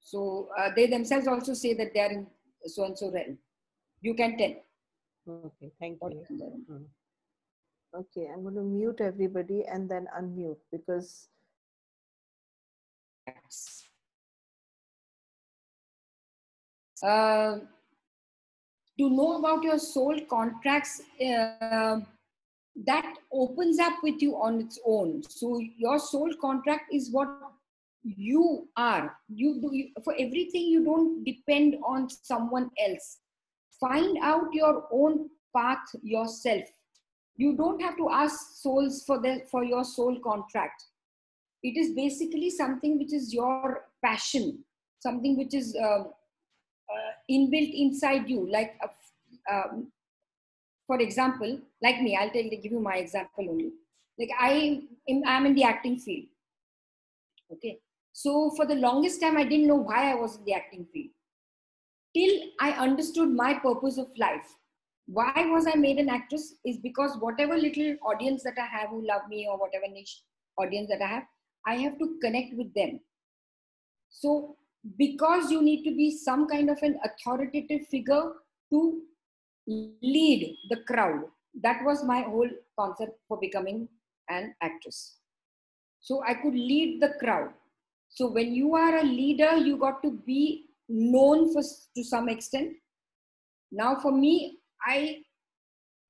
So uh, they themselves also say that they are in so-and-so realm. You can tell. Okay, thank you. Okay, I'm going to mute everybody and then unmute because uh, to know about your soul contracts, uh, that opens up with you on its own. So your soul contract is what you are. You do you, for everything. You don't depend on someone else. Find out your own path yourself. You don't have to ask souls for the, for your soul contract. It is basically something which is your passion, something which is uh, uh, inbuilt inside you. Like, uh, um, for example, like me, I'll take, give you my example only. Like I am I'm in the acting field. Okay. So for the longest time, I didn't know why I was in the acting field. Till I understood my purpose of life. Why was I made an actress is because whatever little audience that I have who love me or whatever niche audience that I have, I have to connect with them. So because you need to be some kind of an authoritative figure to lead the crowd. That was my whole concept for becoming an actress. So I could lead the crowd. So when you are a leader, you got to be known for, to some extent. Now for me, I,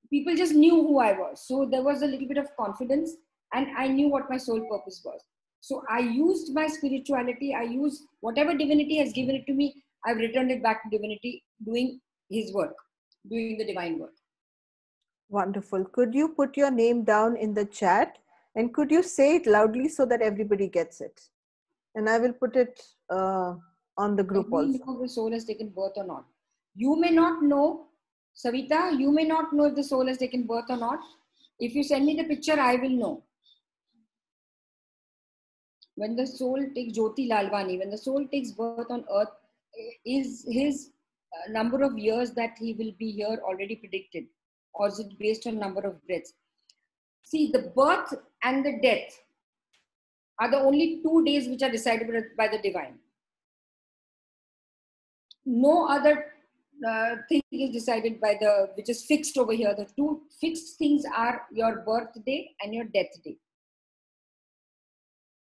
people just knew who I was. So there was a little bit of confidence and I knew what my soul purpose was. So I used my spirituality. I used whatever divinity has given it to me. I've returned it back to divinity, doing his work, doing the divine work. Wonderful. Could you put your name down in the chat and could you say it loudly so that everybody gets it? And I will put it uh, on the group also. Do you know if the soul has taken birth or not? You may not know, Savita, you may not know if the soul has taken birth or not. If you send me the picture, I will know. When the soul takes Jyoti Lalwani, when the soul takes birth on earth, is his number of years that he will be here already predicted? Or is it based on number of breaths? See, the birth and the death are the only two days which are decided by the divine. No other Uh, thing is decided by the, which is fixed over here. The two fixed things are your birthday and your death day.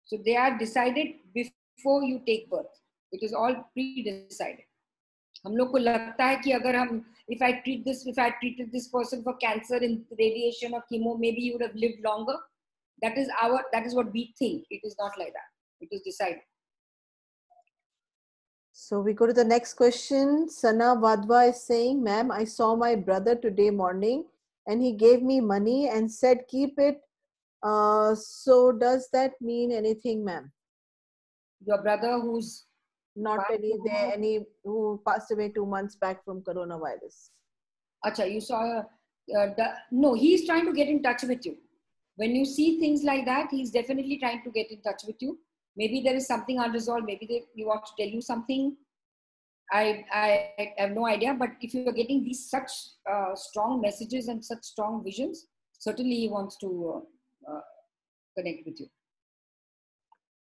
So they are decided before you take birth. It is all pre-decided. हम लोग को लगता है कि अगर हम, if I treat this, if I treated this person for cancer and radiation or chemo, maybe you would have lived longer. That is our, that is what we think. It is not like that. It is decided. So we go to the next question. Sana Vadwa is saying, ma'am, I saw my brother today morning and he gave me money and said, keep it. Uh, so does that mean anything, ma'am? Your brother who's not really there, any who passed away two months back from coronavirus. Acha, you saw, uh, the, no, he's trying to get in touch with you. When you see things like that, he's definitely trying to get in touch with you. Maybe there is something unresolved. Maybe they, you want to tell you something. I, I, I have no idea. But if you are getting these such uh, strong messages and such strong visions, certainly he wants to uh, uh, connect with you.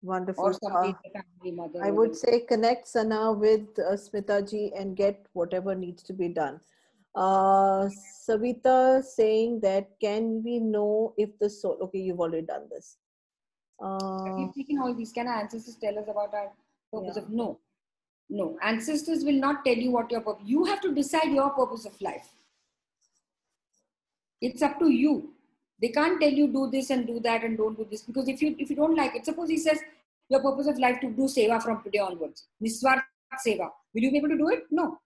Wonderful. Or somebody, uh, family, mother, I would say connect Sana with uh, Smita ji and get whatever needs to be done. Uh, Savita saying that, can we know if the soul, okay, you've already done this. Uh, We've taken all these. Can our ancestors tell us about our purpose yeah. of, no, no. Ancestors will not tell you what your purpose, you have to decide your purpose of life. It's up to you. They can't tell you do this and do that and don't do this, because if you, if you don't like it, suppose he says your purpose of life to do seva from today onwards, Niswarth seva, will you be able to do it? No.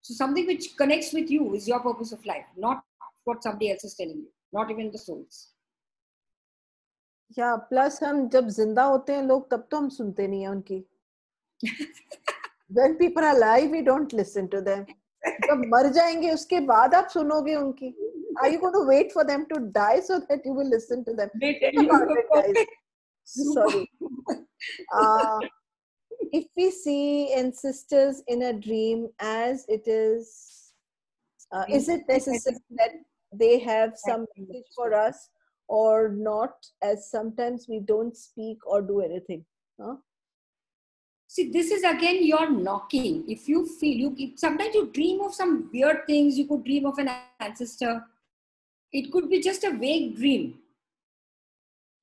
So something which connects with you is your purpose of life, not what somebody else is telling you, not even the souls. Yeah, plus hum jab zinda hote hain log tab to hum sunte nahi hai unki. When people are alive, we don't listen to them. Jab mar jayenge uske baad aap sunoge unki. Are you going to wait for them to die so that you will listen to them? They tell you it, guys. Sorry. Uh, if we see ancestors in a dream as it is, uh, is it necessary that they have some message for us or not, as sometimes we don't speak or do anything? Huh? See, this is again your knocking. If you feel, you if sometimes you dream of some weird things, you could dream of an ancestor. It could be just a vague dream.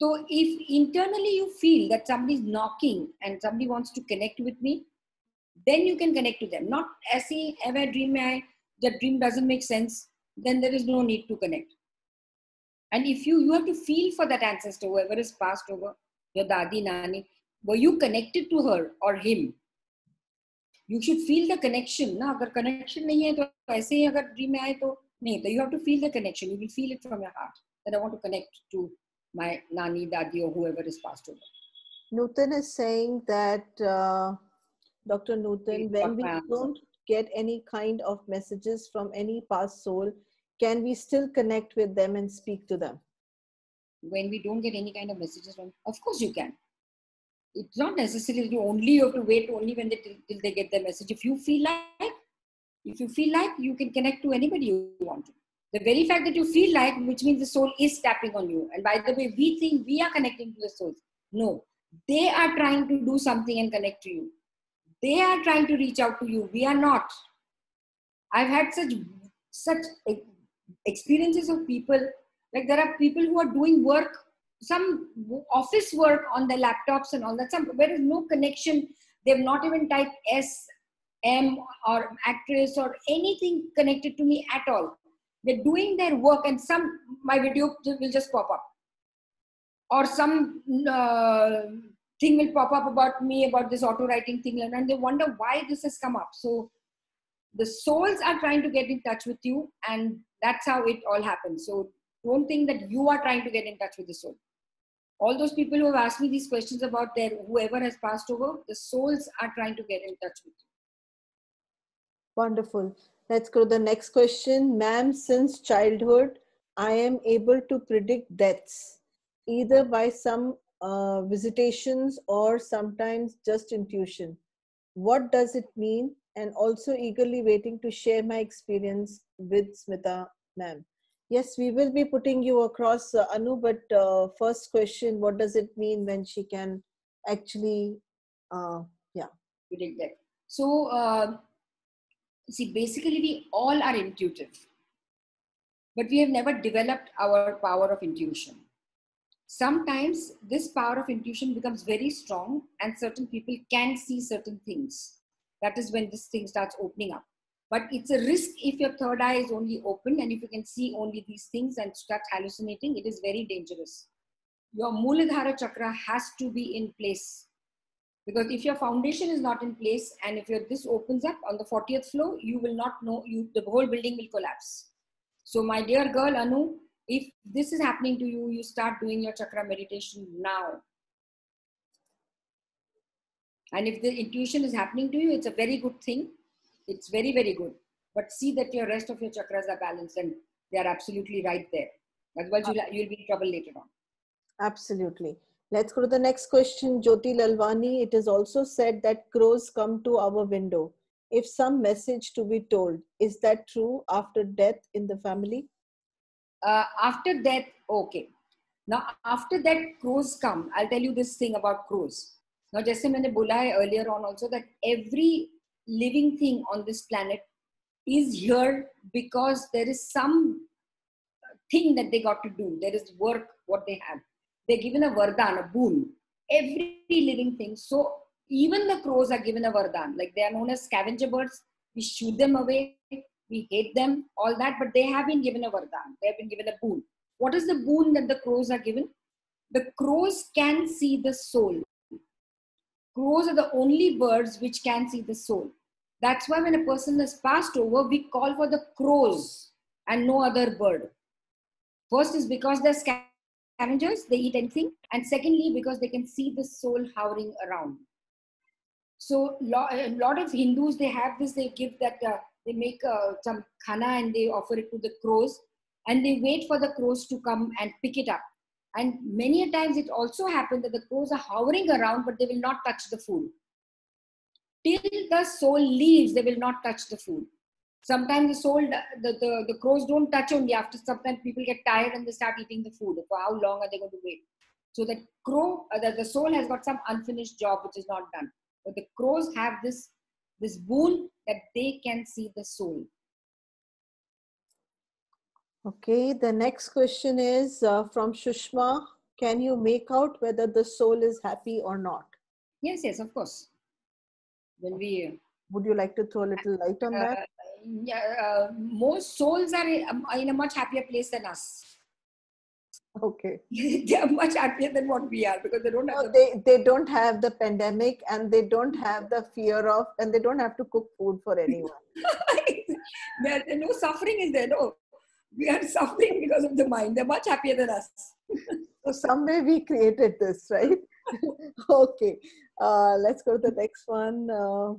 So if internally you feel that somebody is knocking and somebody wants to connect with me, then you can connect to them. Not as if ever dream hai, the dream doesn't make sense, then there is no need to connect. And if you, you have to feel for that ancestor, whoever is passed over, your dadi, nani, were you connected to her or him? You should feel the connection. Na, agar connection nahi hai, to aise hi agar dream mein aaye to nahi. You have to feel the connection. You will feel it from your heart that I want to connect to my nani, dadi, or whoever is passed over. Nutan is saying that, uh, Doctor Nutan, when we don't get any kind of messages from any past soul, can we still connect with them and speak to them? When we don't get any kind of messages from, of course you can. It's not necessarily you only you have to wait only when they till, till they get their message. If you feel like, if you feel like you can connect to anybody you want to. The very fact that you feel like, which means the soul is tapping on you. And by the way, we think we are connecting to the souls. No, they are trying to do something and connect to you. They are trying to reach out to you. We are not. I've had such such experiences of people, like there are people who are doing work, some office work on their laptops and all that. Some, there is no connection. They've not even typed S, M or actress or anything connected to me at all. They're doing their work and some, my video will just pop up. Or some uh, thing will pop up about me, about this auto writing thing, and they wonder why this has come up. So the souls are trying to get in touch with you, and that's how it all happens. So don't think that you are trying to get in touch with the soul. All those people who have asked me these questions about their whoever has passed over, the souls are trying to get in touch with you. Wonderful. Let's go to the next question. Ma'am, since childhood, I am able to predict deaths, either by some uh, visitations or sometimes just intuition. What does it mean? And also eagerly waiting to share my experience with Smita, ma'am. Yes, we will be putting you across, uh, Anu, but uh, first question, what does it mean when she can actually, uh, yeah. Predict death. So, uh, see, basically we all are intuitive, but we have never developed our power of intuition. Sometimes this power of intuition becomes very strong and certain people can see certain things. That is when this thing starts opening up. But it's a risk if your third eye is only open and if you can see only these things and start hallucinating, it is very dangerous. Your Mooladhara chakra has to be in place. Because if your foundation is not in place and if your, this opens up on the fortieth floor, you will not know, you, the whole building will collapse. So my dear girl Anu, if this is happening to you, you start doing your chakra meditation now. And if the intuition is happening to you, it's a very good thing. It's very, very good. But see that your rest of your chakras are balanced and they are absolutely right there. Otherwise, you'll, you'll be in trouble later on. Absolutely. Let's go to the next question. Jyoti Lalwani, it is also said that crows come to our window. If some message to be told, is that true after death in the family? Uh, after death, okay. Now, after that, crows come. I'll tell you this thing about crows. Now, just as I said earlier on also that every living thing on this planet is here because there is some thing that they got to do. There is work, what they have. They're given a vardhan, a boon. Every living thing. So even the crows are given a vardhan. Like they are known as scavenger birds. We shoot them away. We hate them, all that. But they have been given a vardhan. They have been given a boon. What is the boon that the crows are given? The crows can see the soul. Crows are the only birds which can see the soul. That's why when a person has passed over, we call for the crows and no other bird. First is because they're scavengers, they eat anything. And secondly, because they can see the soul hovering around. So a lot of Hindus, they have this, they give that, uh, they make uh, some khana and they offer it to the crows. And they wait for the crows to come and pick it up. And many a times it also happened that the crows are hovering around, but they will not touch the food. Till the soul leaves, they will not touch the food. Sometimes the soul, the, the, the crows don't touch only after sometimes people get tired and they start eating the food. For how long are they going to wait? So the crow, uh, the, the soul has got some unfinished job which is not done. But the crows have this, this boon that they can see the soul. Okay, the next question is uh, from Shushma. Can you make out whether the soul is happy or not? Yes, yes, of course. When we, would you like to throw a little light on uh, that? Yeah, uh, most souls are in a much happier place than us. Okay. They are much happier than what we are because they don't have... No, the they, they don't have the pandemic and they don't have the fear of... And they don't have to cook food for anyone. there, there, no suffering is there, no. We are suffering because of the mind. They're much happier than us. So somewhere we created this, right? Okay. Uh, let's go to the next one. Uh,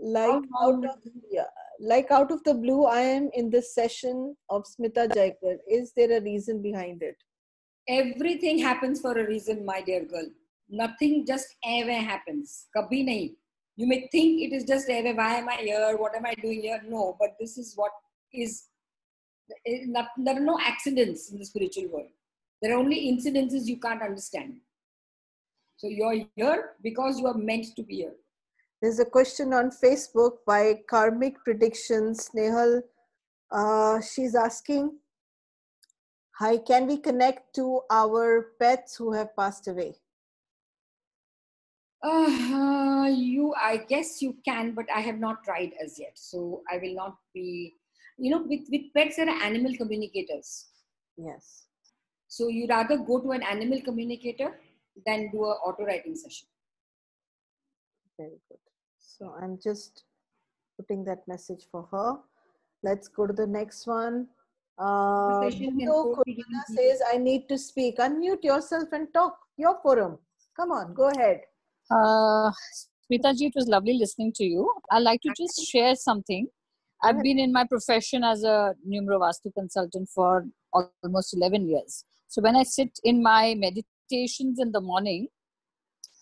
like, out of, yeah, like out of the blue, I am in this session of Smita Jayakar. Is there a reason behind it? Everything happens for a reason, my dear girl. Nothing just ever happens. Kabhi nahi. You may think it is just ever. Why am I here? What am I doing here? No, but this is what is... Not, there are no accidents in the spiritual world. There are only incidences you can't understand. So you're here because you are meant to be here. There's a question on Facebook by Karmic Predictions. Snehal, uh, she's asking, hi, can we connect to our pets who have passed away? Uh, you, I guess you can, but I have not tried as yet. So I will not be... You know, with, with pets, there are animal communicators. Yes. So you rather go to an animal communicator than do an auto-writing session. Very good. So I'm just putting that message for her. Let's go to the next one. Uh, Bindo Kurina says, I need to speak. Unmute yourself and talk. Your forum. Come on, go ahead. Uh, Smita ji, it was lovely listening to you. I'd like to just share something. I've been in my profession as a numerovastu consultant for almost eleven years. So when I sit in my meditations in the morning,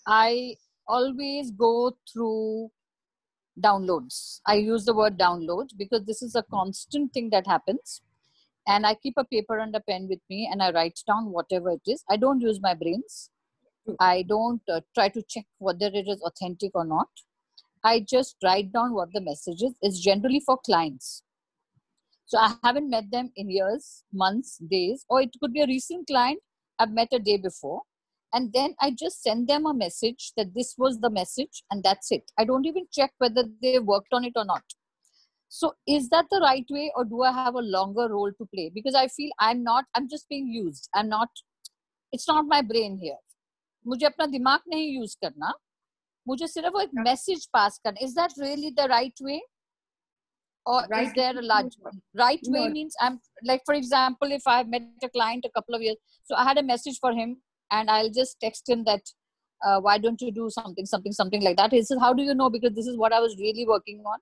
I always go through downloads. I use the word download because this is a constant thing that happens. And I keep a paper and a pen with me and I write down whatever it is. I don't use my brains. I don't uh, try to check whether it is authentic or not. I just write down what the message is. It's generally for clients. So I haven't met them in years, months, days, or it could be a recent client I've met a day before. And then I just send them a message that this was the message and that's it. I don't even check whether they worked on it or not. So is that the right way, or do I have a longer role to play? Because I feel I'm not, I'm just being used. I'm not, it's not my brain here. मुझे अपना दिमाग नहीं use करना, मुझे सिर्फ वो एक message pass करना. Is that really the right way? Or right is there a large way? Right way means I'm like, for example, if I've met a client a couple of years, so I had a message for him and I'll just text him that, uh, why don't you do something, something, something like that. He says, how do you know? Because this is what I was really working on.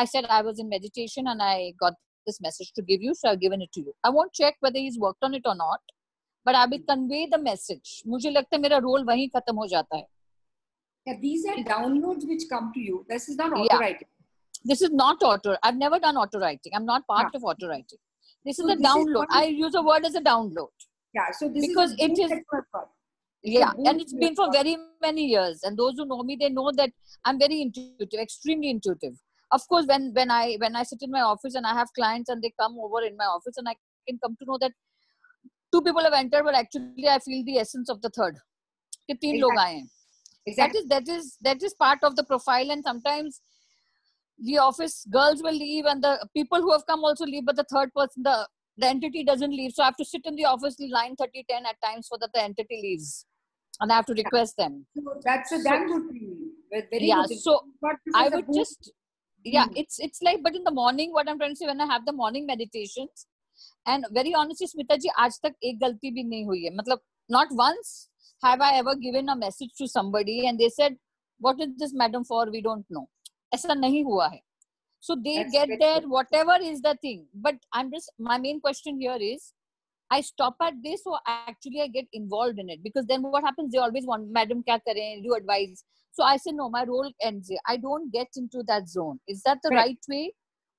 I said I was in meditation and I got this message to give you, so I've given it to you. I won't check whether he's worked on it or not, but I will convey the message. मुझे लगता है मेरा role वहीं खत्म हो जाता है. Yeah, these are downloads which come to you. This is not auto writing. Yeah. This is not auto. I've never done auto writing. I'm not part yeah. of auto writing. This so is a this download. Is I use the word as a download. Yeah. So this because is it is. Yeah, and it's been for very many years. And those who know me, they know that I'm very intuitive, extremely intuitive. Of course, when when I when I sit in my office and I have clients and they come over in my office, and I can come to know that two people have entered, but actually I feel the essence of the third. That three people have come. That is that is that is part of the profile, and sometimes the office girls will leave, and the people who have come also leave, but the third person, the the entity doesn't leave. So I have to sit in the office till nine thirty, ten at times, so that the entity leaves, and I have to request yeah. them. So that's a damn good thing. Yeah. Good. So I would just. Yeah, it's it's like, but in the morning, what I'm trying to say, when I have the morning meditations, and very honestly, Smita ji, आज तक एक गलती भी नहीं हुई है. मतलब, not once have I ever given a message to somebody and they said, "What is this, madam, for? We don't know." ऐसा नहीं हुआ है. So they That's get their whatever is the thing. But I'm just, my main question here is, I stop at this, or actually I get involved in it, because then what happens? They always want, "Madam, क्या करें? Do advice." So I say no. My role ends here. I don't get into that zone. Is that the right, right way,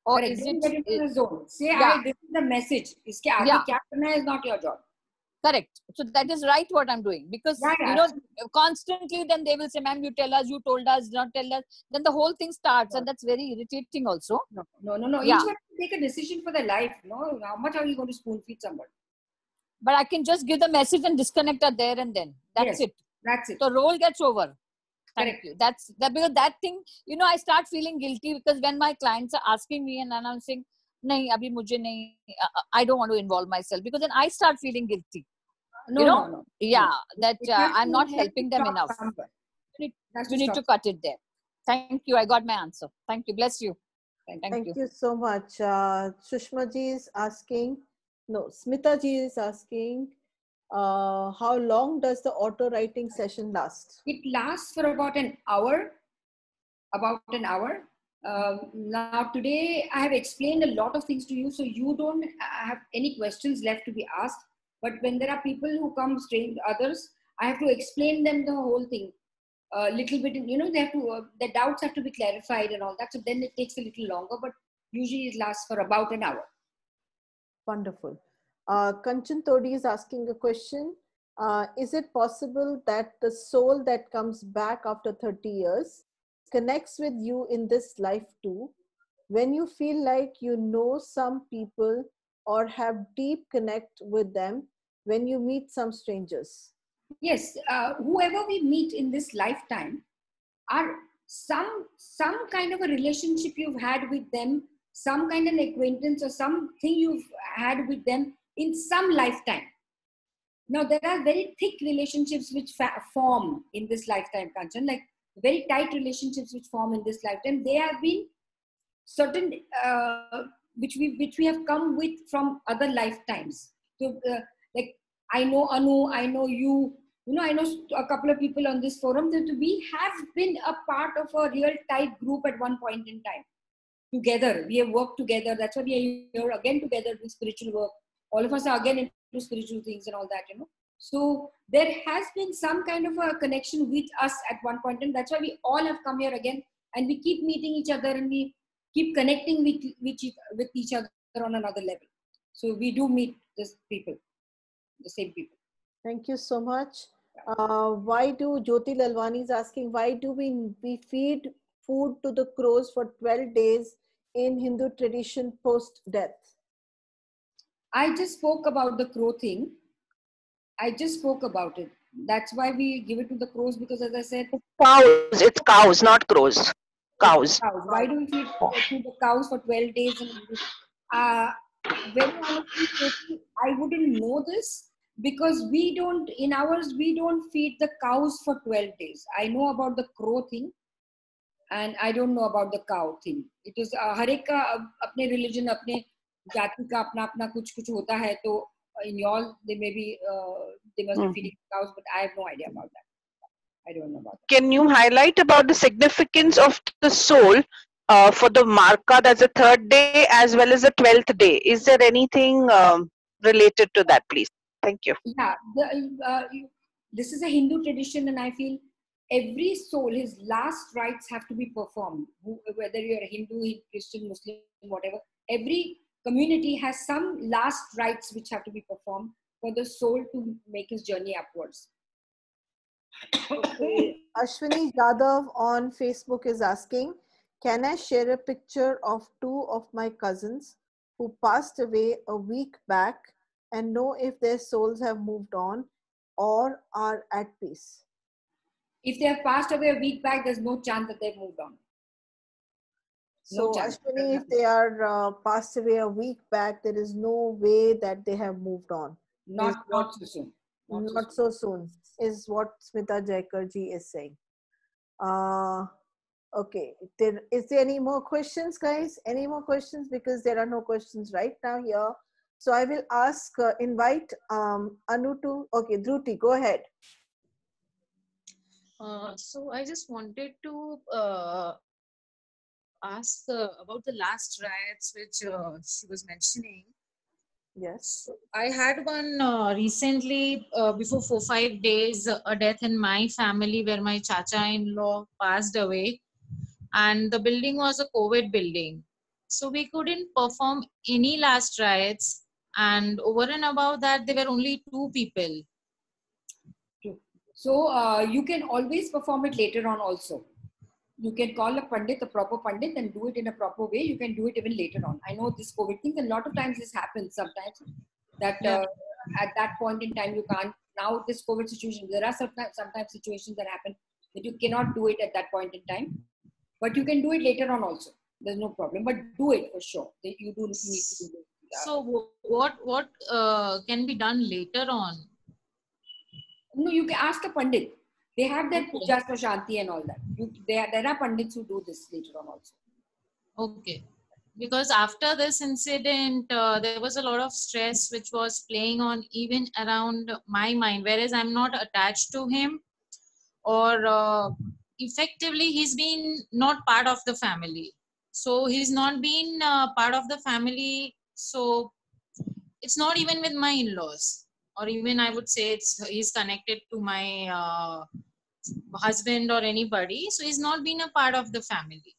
or but is it? Get into the zone. Say yeah. I deliver the message. Iske aage kya karna is not your job. Correct. So that is right what I'm doing, because yeah, yeah. you know constantly then they will say, "Ma'am, you tell us. You told us. Not tell us." Then the whole thing starts, no. and that's very irritating also. No, no, no. no. Yeah. Each one can take a decision for their life. No, how much are you going to spoon feed somebody? But I can just give the message and disconnect her there and then. That's yes, it. That's it. So role gets over. Thank you. That's that, because that thing, you know, I start feeling guilty, because when my clients are asking me and I'm saying, "Nahi, abhi mujhe nahi, I don't want to involve myself," because then I start feeling guilty. No, you know? no, no. Yeah, that uh, I'm not helping them enough. You need to cut it there. Thank you. I got my answer. Thank you. Bless you. Thank, Thank you. you so much. Uh, Sushma ji is asking, no, Smita ji is asking, Uh, how long does the auto writing session last? It lasts for about an hour, about an hour. Uh, now today I have explained a lot of things to you, so you don't have any questions left to be asked. But when there are people who come strange others, I have to explain them the whole thing a uh, little bit. You know, they have to uh, the doubts have to be clarified and all that. So then it takes a little longer, but usually it lasts for about an hour. Wonderful. Uh, Kanchan Todi is asking a question. Uh, is it possible that the soul that comes back after thirty years connects with you in this life too? When you feel like you know some people or have deep connect with them when you meet some strangers? Yes, uh, whoever we meet in this lifetime, are some, some kind of a relationship you've had with them, some kind of an acquaintance or something you've had with them in some lifetime. Now there are very thick relationships which form in this lifetime, Kanchan, like very tight relationships which form in this lifetime. They have been certain uh, which we which we have come with from other lifetimes. So uh, like I know Anu, I know you, you know I know a couple of people on this forum. That we have been a part of a real tight group at one point in time. Together we have worked together. That's why we are here again together doing spiritual work. All of us are again into spiritual things and all that, you know. So there has been some kind of a connection with us at one point, and that's why we all have come here again, and we keep meeting each other, and we keep connecting with with each other on another level. So we do meet these people, the same people. Thank you so much. Uh, why do Jyoti Lalwani is asking? Why do we we feed food to the crows for twelve days in Hindu tradition post death? I just spoke about the crow thing. I just spoke about it. That's why we give it to the crows, because as I said, cows. It's cows, not crows. cows. cows. Why do we feed to the cows for twelve days? And uh, when I was taking, I wouldn't know this because we don't in ours we don't feed the cows for twelve days. I know about the crow thing, and I don't know about the cow thing. It is uh, हर एक का अपने religion अपने जाति का अपना अपना कुछ कुछ होता है तो in y'all they may be uh, they must mm. be feeding cows, but I have no idea about that. I don't know about that. Can you highlight about the significance of the soul uh, for the marka? That's the third day as well as the twelfth day. Is there anything um, related to that, please? Thank you. Yeah, the, uh, this is a Hindu tradition, and I feel every soul, his last rites have to be performed. Whether you are Hindu, Christian, Muslim, whatever, every community has some last rites which have to be performed for the soul to make his journey upwards. Okay. Ashwini Yadav on Facebook is asking, can I share a picture of two of my cousins who passed away a week back and know if their souls have moved on or are at peace? If they have passed away a week back, there's no chance that they've moved on. So no Ashwini, if they are uh, passed away a week back, there is no way that they have moved on. Not, not so soon. Not, not so, soon. so soon is what Smita Jayakar ji is saying. Uh, okay. There, is there any more questions, guys? Any more questions? Because there are no questions right now here. So I will ask, uh, invite um, Anu to, okay, Dhruti, go ahead. Uh, so I just wanted to uh, ask uh, about the last riots which uh, she was mentioning. Yes, so I had one uh, recently uh, before four five days uh, a death in my family where my chacha-in-law passed away, and the building was a COVID building, so we couldn't perform any last rites, and over and above that there were only two people. So uh, you can always perform it later on also. You can call a pandit, a proper pandit, and do it in a proper way. You can do it even later on. I know this COVID thing, a lot of times this happens sometimes that uh, at that point in time you can't. Now this COVID situation, there are sometimes, sometimes situations that happen that you cannot do it at that point in time. But you can do it later on also. There's no problem. But do it for sure. You do need to do it. Yeah. So what, what uh, can be done later on? No, you can ask a pandit. They have their pujas for shanti and all that. You, there, there are pandits who do this later on also. Okay. Because after this incident, uh, there was a lot of stress which was playing on even around my mind. Whereas I'm not attached to him, or uh, effectively he's been not part of the family. So he's not been uh, part of the family. So it's not even with my in-laws. Or even I would say it's, he's connected to my uh, husband or anybody. So he's not been a part of the family.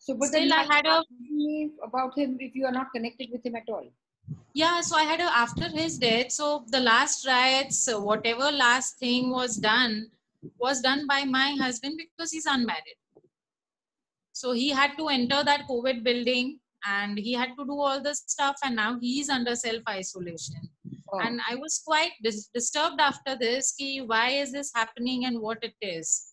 So, but still, then I had a about him if you are not connected with him at all. Yeah. So I had a after his death. So the last rites, whatever last thing was done, was done by my husband because he's unmarried. So he had to enter that COVID building and he had to do all this stuff. And now he's under self-isolation. Oh. And I was quite dis disturbed after this. Ki, why is this happening and what it is?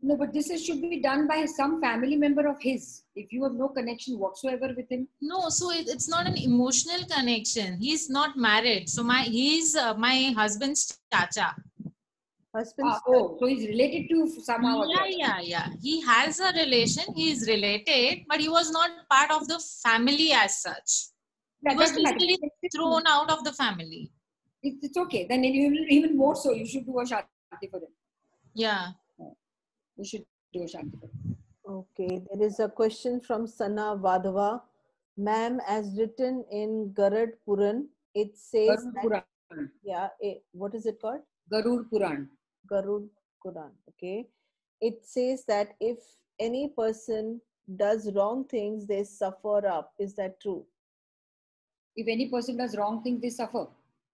No, but this is, should be done by some family member of his. If you have no connection whatsoever with him. No, so it, it's not an emotional connection. He's not married. So my he's uh, my husband's chacha. Husband's ah, oh, so he's related to somehow. Yeah, yeah, yeah. He has a relation. He is related, but he was not part of the family as such. He was literally thrown out of the family. It's, it's okay. Then even, even more so, you should do a shanti for them. Yeah. You should do a shanti for them. Okay. There is a question from Sana Vadhava. Ma'am, as written in Garuda Purana, it says... Garuda Purana. Yeah. It, what is it called? Garuda Purana. Garuda Purana. Okay. It says that if any person does wrong things, they suffer up. Is that true? If any person does wrong things, they suffer.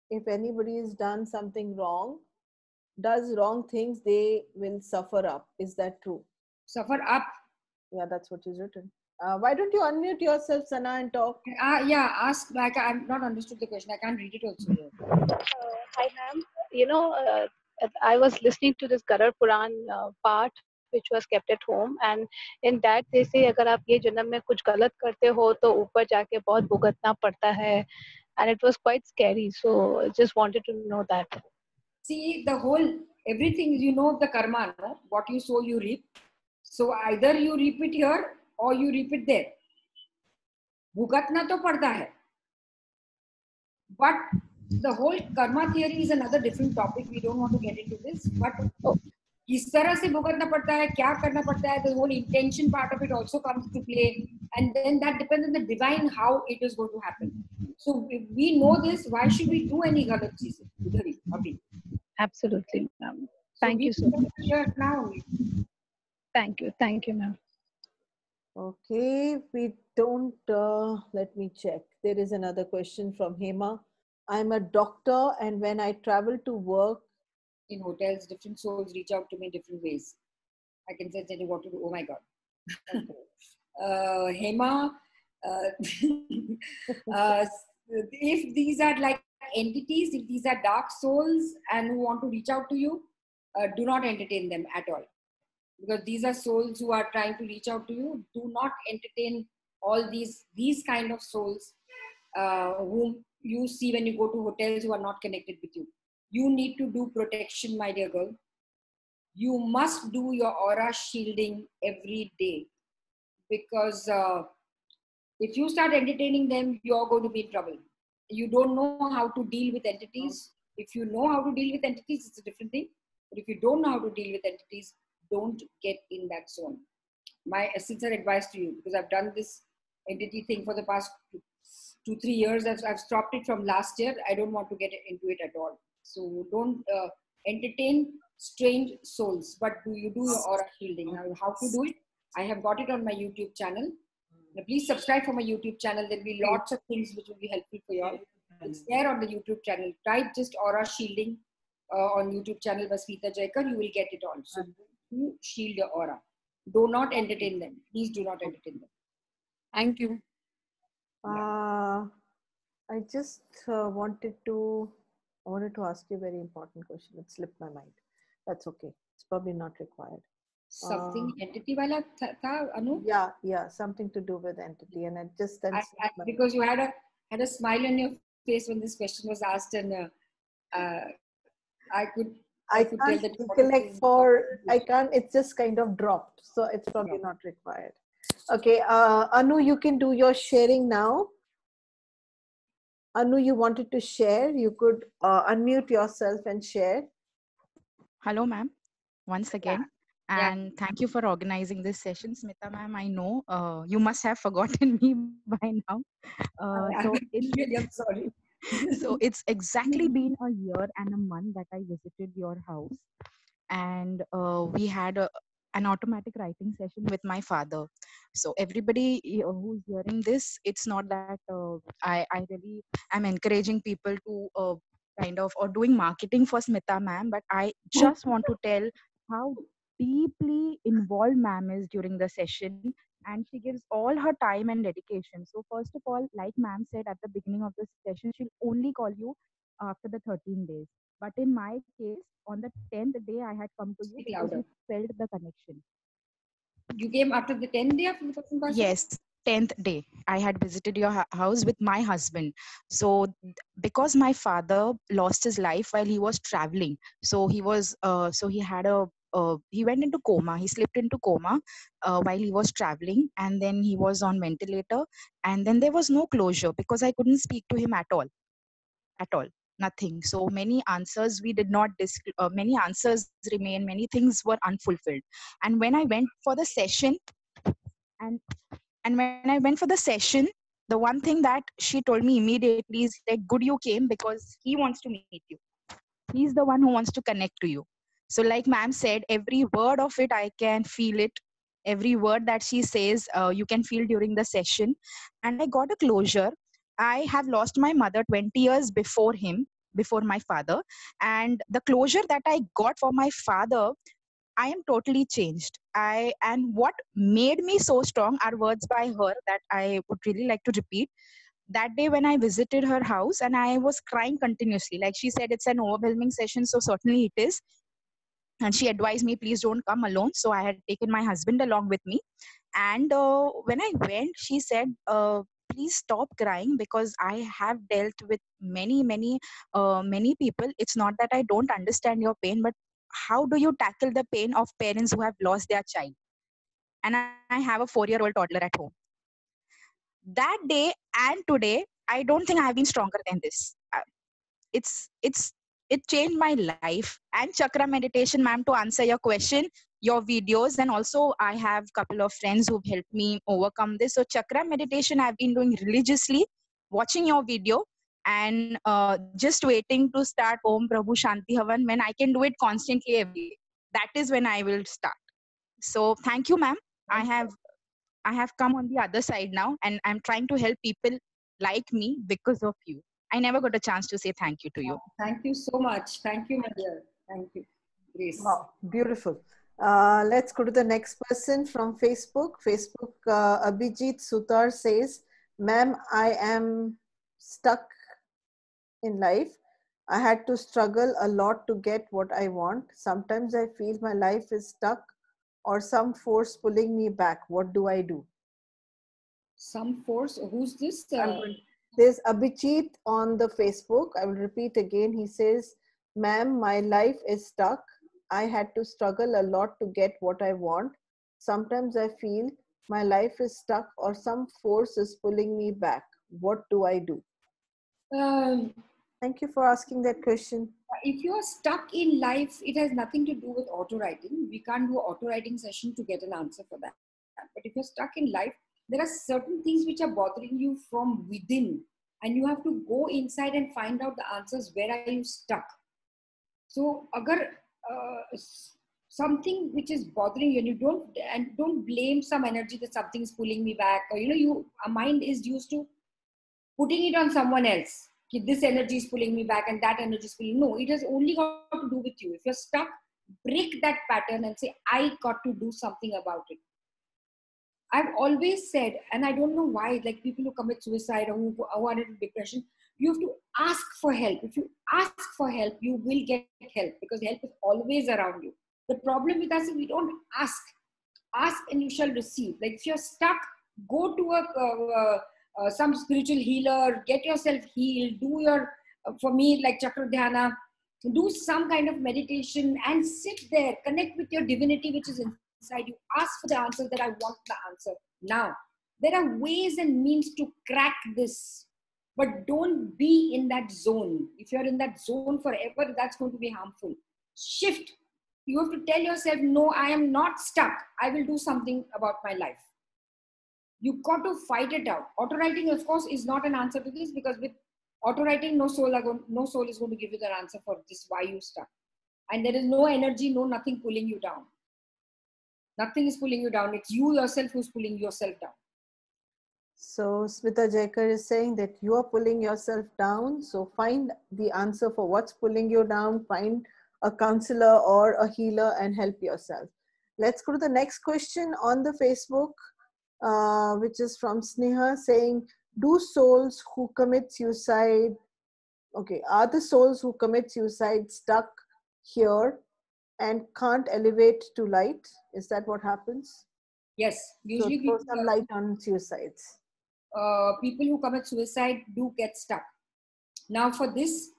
If anybody has done something wrong, does wrong things, they will suffer up. Is that true? Suffer up. Yeah, that's what is written. Uh, why don't you unmute yourself, Sana, and talk? Uh, yeah, ask. Like, I've not understood the question. I can't read it also. Uh, hi, ma'am. You know, uh, I was listening to this Garuda Puran uh, part which was kept at home, and in that they say अगर आप ये जन्म में कुछ गलत करते हो तो ऊपर जाके बहुत भुगतना पड़ता है, and it was quite scary. So just wanted to know that. See the whole everything, you know, the karma. No? What you sow, you reap. So either you reap it here or you reap it there. भुगतना तो पड़ता है, but the whole karma theory is another different topic. We don't want to get into this. But किस तरह से भुगतना पड़ता है, क्या करना पड़ता है, the whole intention part of it also comes to play, and then that depends on the divine how it is going to happen. So if we know this, why should we do any other things? Udhari, Abhi. Absolutely, ma'am. Thank you so much. Now, thank you, thank you, ma'am. Okay, we don't. Uh, let me check. There is another question from Hema. I'm a doctor, and when I travel to work in hotels, different souls reach out to me in different ways. I can sense any what to do. Oh my God, okay. uh, Hema. Uh, uh, if these are like entities, if these are dark souls and who want to reach out to you, uh, do not entertain them at all. Because these are souls who are trying to reach out to you. Do not entertain all these these kind of souls uh, whom you see when you go to hotels who are not connected with you. You need to do protection, my dear girl. You must do your aura shielding every day, because uh, if you start entertaining them, you are going to be in trouble. You don't know how to deal with entities. If you know how to deal with entities, it's a different thing. But if you don't know how to deal with entities, don't get in that zone. My sincere advice to you, because I've done this entity thing for the past two, three years. I've, I've stopped it from last year. I don't want to get into it at all. So don't uh, entertain strange souls. But do you do your aura shielding? Now, how to do it? I have got it on my YouTube channel. Now, please subscribe for my YouTube channel. There'll be lots of things which will be helpful for you all. It's there on the YouTube channel. Type just aura shielding uh, on YouTube channel by Smita Jayakar. You will get it all. So, you shield your aura. Do not entertain them. Please do not entertain them. Thank you. Uh, I just uh, wanted to I wanted to ask you a very important question. It slipped my mind. That's okay. It's probably not required. Something uh, entity wala tha, tha, Anu? Yeah, yeah, something to do with entity, and it just I, I, because you had a had a smile on your face when this question was asked, and uh, uh, I could. I could can't tell that collect for I can't. It's just kind of dropped, so it's probably no. not required. Okay, uh, Anu, you can do your sharing now. Anu, you wanted to share. You could uh, unmute yourself and share. Hello, ma'am. Once again, yeah. and yeah. thank you for organizing this session, Smita ma'am. I know uh, you must have forgotten me by now. Uh, so it's really, I'm sorry. So it's exactly been a year and a month that I visited your house, and uh, we had a, an automatic writing session with my father. So everybody who's hearing this, it's not that uh, I, I really am encouraging people to uh, kind of or doing marketing for Smita ma'am, but I just want to tell how deeply involved ma'am is during the session. And she gives all her time and dedication. So first of all, like ma'am said at the beginning of the session, she'll only call you after the thirteen days. But in my case, on the tenth day, I had come to you because you felt the connection. You came after the tenth day after the person person? Yes, tenth day. I had visited your house with my husband. So because my father lost his life while he was traveling, so he was, uh, so he had a, Uh, he went into coma. He slipped into coma uh, while he was traveling, and then he was on ventilator. And then there was no closure because I couldn't speak to him at all, at all, nothing. So many answers we did not dis. Uh, many answers remain. Many things were unfulfilled. And when I went for the session, and and when I went for the session, the one thing that she told me immediately is like, "Good, you came because he wants to meet you. He's the one who wants to connect to you." So like ma'am said, every word of it, I can feel it. Every word that she says, uh, you can feel during the session. And I got a closure. I have lost my mother twenty years before him, before my father. And the closure that I got for my father, I am totally changed. I and what made me so strong are words by her that I would really like to repeat. That day when I visited her house and I was crying continuously. Like she said, it's an overwhelming session, so certainly it is. and she advised me, please don't come alone. So I had taken my husband along with me. And uh, when I went, she said, uh, please stop crying, because I have dealt with many, many, uh, many people. It's not that I don't understand your pain, but how do you tackle the pain of parents who have lost their child? And I, I have a four-year-old toddler at home. That day and today, I don't think I have been stronger than this. It's, it's, it changed my life. And chakra meditation, ma'am, to answer your question, your videos, and also I have a couple of friends who've helped me overcome this. So chakra meditation I've been doing religiously, watching your video, and uh, just waiting to start Om Prabhu Shanti Havan. When I can do it constantly every day, that is when I will start. So thank you, ma'am. I have, I have come on the other side now, and I'm trying to help people like me because of you. I never got a chance to say thank you to you. Thank you so much. Thank you, my dear. Thank you. Grace. Wow, beautiful. Uh, let's go to the next person from Facebook. Facebook, uh, Abhijit Sutar says, ma'am, I am stuck in life. I had to struggle a lot to get what I want. Sometimes I feel my life is stuck or some force pulling me back. What do I do? Some force? Who's this? Uh, There's Abhijit on the Facebook. I will repeat again. He says, ma'am, my life is stuck. I had to struggle a lot to get what I want. Sometimes I feel my life is stuck or some force is pulling me back. What do I do? Um, Thank you for asking that question. If you are stuck in life, it has nothing to do with auto writing. We can't do an auto writing session to get an answer for that. But if you're stuck in life, there are certain things which are bothering you from within, and you have to go inside and find out the answers. Where are you stuck? So, agar uh, something which is bothering you, and you don't and don't blame some energy that something is pulling me back, or you know, you our mind is used to putting it on someone else. Ki this energy is pulling me back, and that energy is pulling. No, it has only got to do with you. If you're stuck, break that pattern and say, "I got to do something about it." I've always said, and I don't know why, like people who commit suicide or who, who are in depression, you have to ask for help. If you ask for help, you will get help, because help is always around you. The problem with us is we don't ask. Ask and you shall receive. Like if you're stuck, go to a, uh, uh, some spiritual healer, get yourself healed, do your, uh, for me, like chakra dhyana, do some kind of meditation and sit there, connect with your divinity, which is in inside you. Ask for the answer that I want the answer now. There are ways and means to crack this, but don't be in that zone. If you're in that zone forever, that's going to be harmful. Shift. You have to tell yourself, no, I am not stuck. I will do something about my life. You've got to fight it out. Auto writing, of course, is not an answer to this, because with auto writing, no soul, are going, no soul is going to give you the answer for this, why you're stuck. And there is no energy, no nothing pulling you down. Nothing is pulling you down. It's you yourself who's pulling yourself down. So Smita Jayakar is saying that you are pulling yourself down. So find the answer for what's pulling you down. Find a counselor or a healer and help yourself. Let's go to the next question on the Facebook, uh, which is from Sneha, saying, do souls who commit suicide, okay, are the souls who commit suicide stuck here and can't elevate to light? Is that what happens? Yes. Usually, so throw people, some light on suicides. Uh, people who commit suicide do get stuck. Now for this,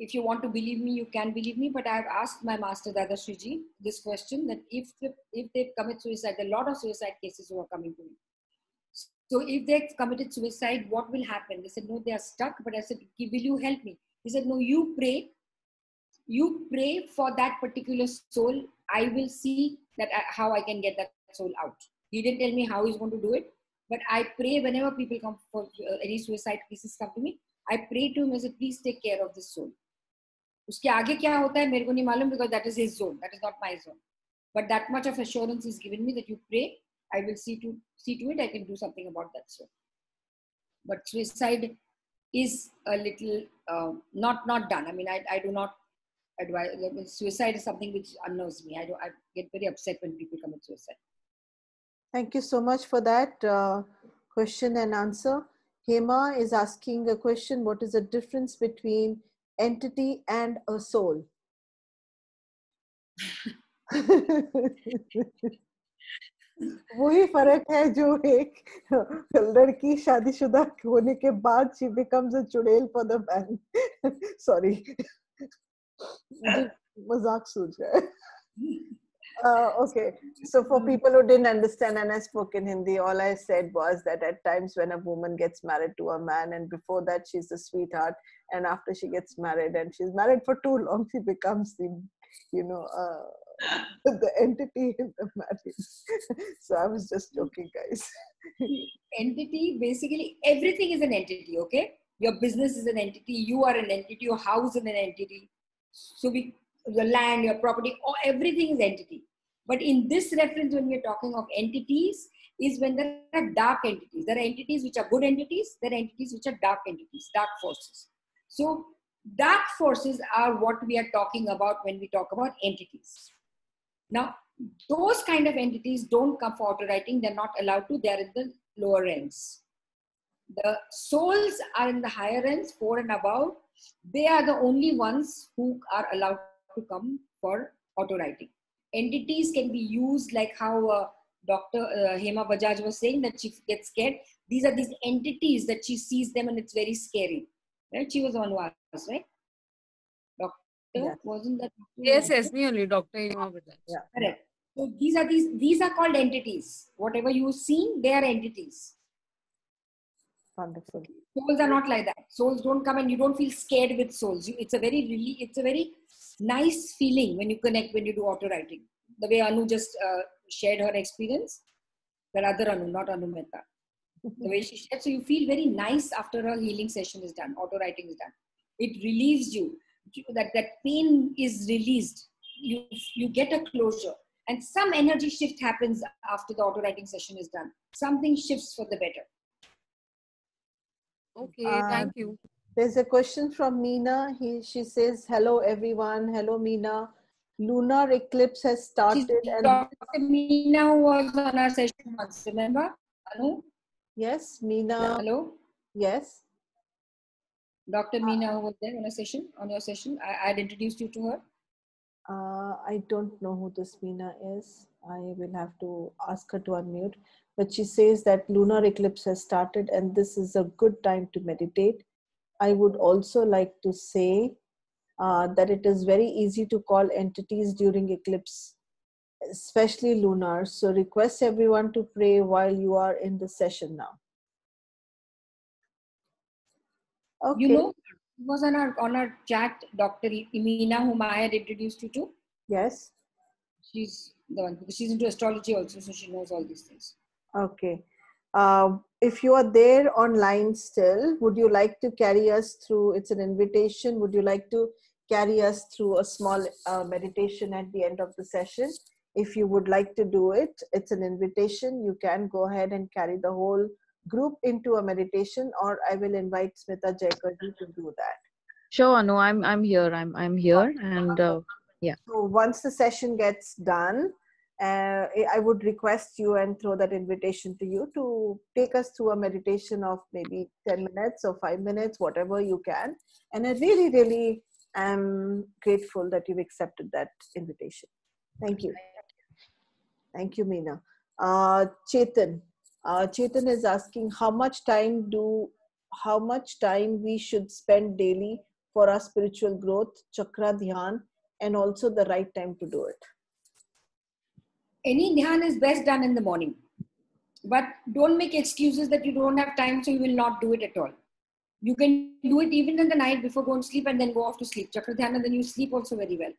if you want to believe me, you can believe me, but I have asked my master Dadashriji this question, that if, if they commit suicide, a lot of suicide cases who are coming to me. So if they committed suicide, what will happen? They said, no, they are stuck. But I said, will you help me? He said, no, you pray. You pray for that particular soul. I will see that I, how I can get that soul out. He didn't tell me how he's going to do it, but I pray whenever people come for uh, any suicide cases come to me, I pray to him and say, please take care of this soul. Uske aage kya hota hai, mere ko nahi malum, because that is his zone. That is not my zone. But that much of assurance he's given me that you pray, I will see to, see to it, I can do something about that soul. But suicide is a little uh, not, not done. I mean, I, I do not advise. Suicide is something which unnerves me. I, do, I get very upset when people commit suicide. Thank you so much for that uh, question and answer. Hema is asking a question. What is the difference between entity and a soul? वही फर्क है जो एक लड़की शादीशुदा होने के बाद she becomes a चुड़ैल for the man. Sorry, मजाक सूझ गया. Uh, okay, so for people who didn't understand and I spoke in Hindi, all I said was that at times when a woman gets married to a man and before that she's a sweetheart and after she gets married and she's married for too long, she becomes the, you know, uh, the entity in the marriage. So I was just joking, guys. Entity, basically everything is an entity, okay? Your business is an entity, you are an entity, your house is an entity. So we... your land, your property, or everything is entity. But in this reference, when we are talking of entities, is when there are dark entities. There are entities which are good entities. There are entities which are dark entities, dark forces. So dark forces are what we are talking about when we talk about entities. Now, those kind of entities don't come for auto-writing. They're not allowed to. They're in the lower ends. The souls are in the higher ends, four and above. They are the only ones who are allowed to come for auto writing. Entities can be used like how uh, Doctor Uh, Hema Bajaj was saying that she gets scared. These are these entities that she sees them and it's very scary. Right? She was on was right? Doctor yes. Wasn't that? Yes, yes, me only Doctor Hema Bajaj. Yeah, correct. So these are these these are called entities. Whatever you see, they are entities. Wonderful. Souls are not like that. Souls don't come and you don't feel scared with souls. You, it's a very really, it's a very nice feeling when you connect, when you do auto writing. The way Anu just uh, shared her experience, that other Anu, not Anu Mehta. The way she shared, so you feel very nice after a healing session is done, auto writing is done. It relieves you. That that pain is released. You you get a closure, and some energy shift happens after the auto writing session is done. Something shifts for the better. Okay, um, thank you. There's a question from Meena. He, she says, hello, everyone. Hello, Meena. Lunar eclipse has started. And Doctor Meena was on our session once, remember? Hello? Yes, Meena. Hello? Yes. Doctor Meena was there on a session, on your session. I had introduced you to her. Uh, I don't know who this Meena is. I will have to ask her to unmute. But she says that lunar eclipse has started and this is a good time to meditate. I would also like to say uh, that it is very easy to call entities during eclipse, especially lunar. So request everyone to pray while you are in the session now. Okay. You know, it was on our, on our chat, Doctor Meena, whom I had introduced you to. Yes. She's the one, because she's into astrology also, so she knows all these things. Okay. Uh, if you are there online still, would you like to carry us through, it's an invitation, would you like to carry us through a small uh, meditation at the end of the session? If you would like to do it, it's an invitation. You can go ahead and carry the whole group into a meditation, or I will invite Smita Jayakar to do that. Sure, no, I'm, I'm here. I'm, I'm here. And uh, yeah. So once the session gets done, Uh, I would request you and throw that invitation to you to take us through a meditation of maybe ten minutes or five minutes, whatever you can. And I really, really am grateful that you've accepted that invitation. Thank you. Thank you, Meena. Uh, Chetan. Uh, Chetan is asking how much time do, how much time we should spend daily for our spiritual growth, chakra dhyan, and also the right time to do it. Any dhyan is best done in the morning. But don't make excuses that you don't have time, so you will not do it at all. You can do it even in the night before going to sleep and then go off to sleep. Chakra dhyan, and then you sleep also very well.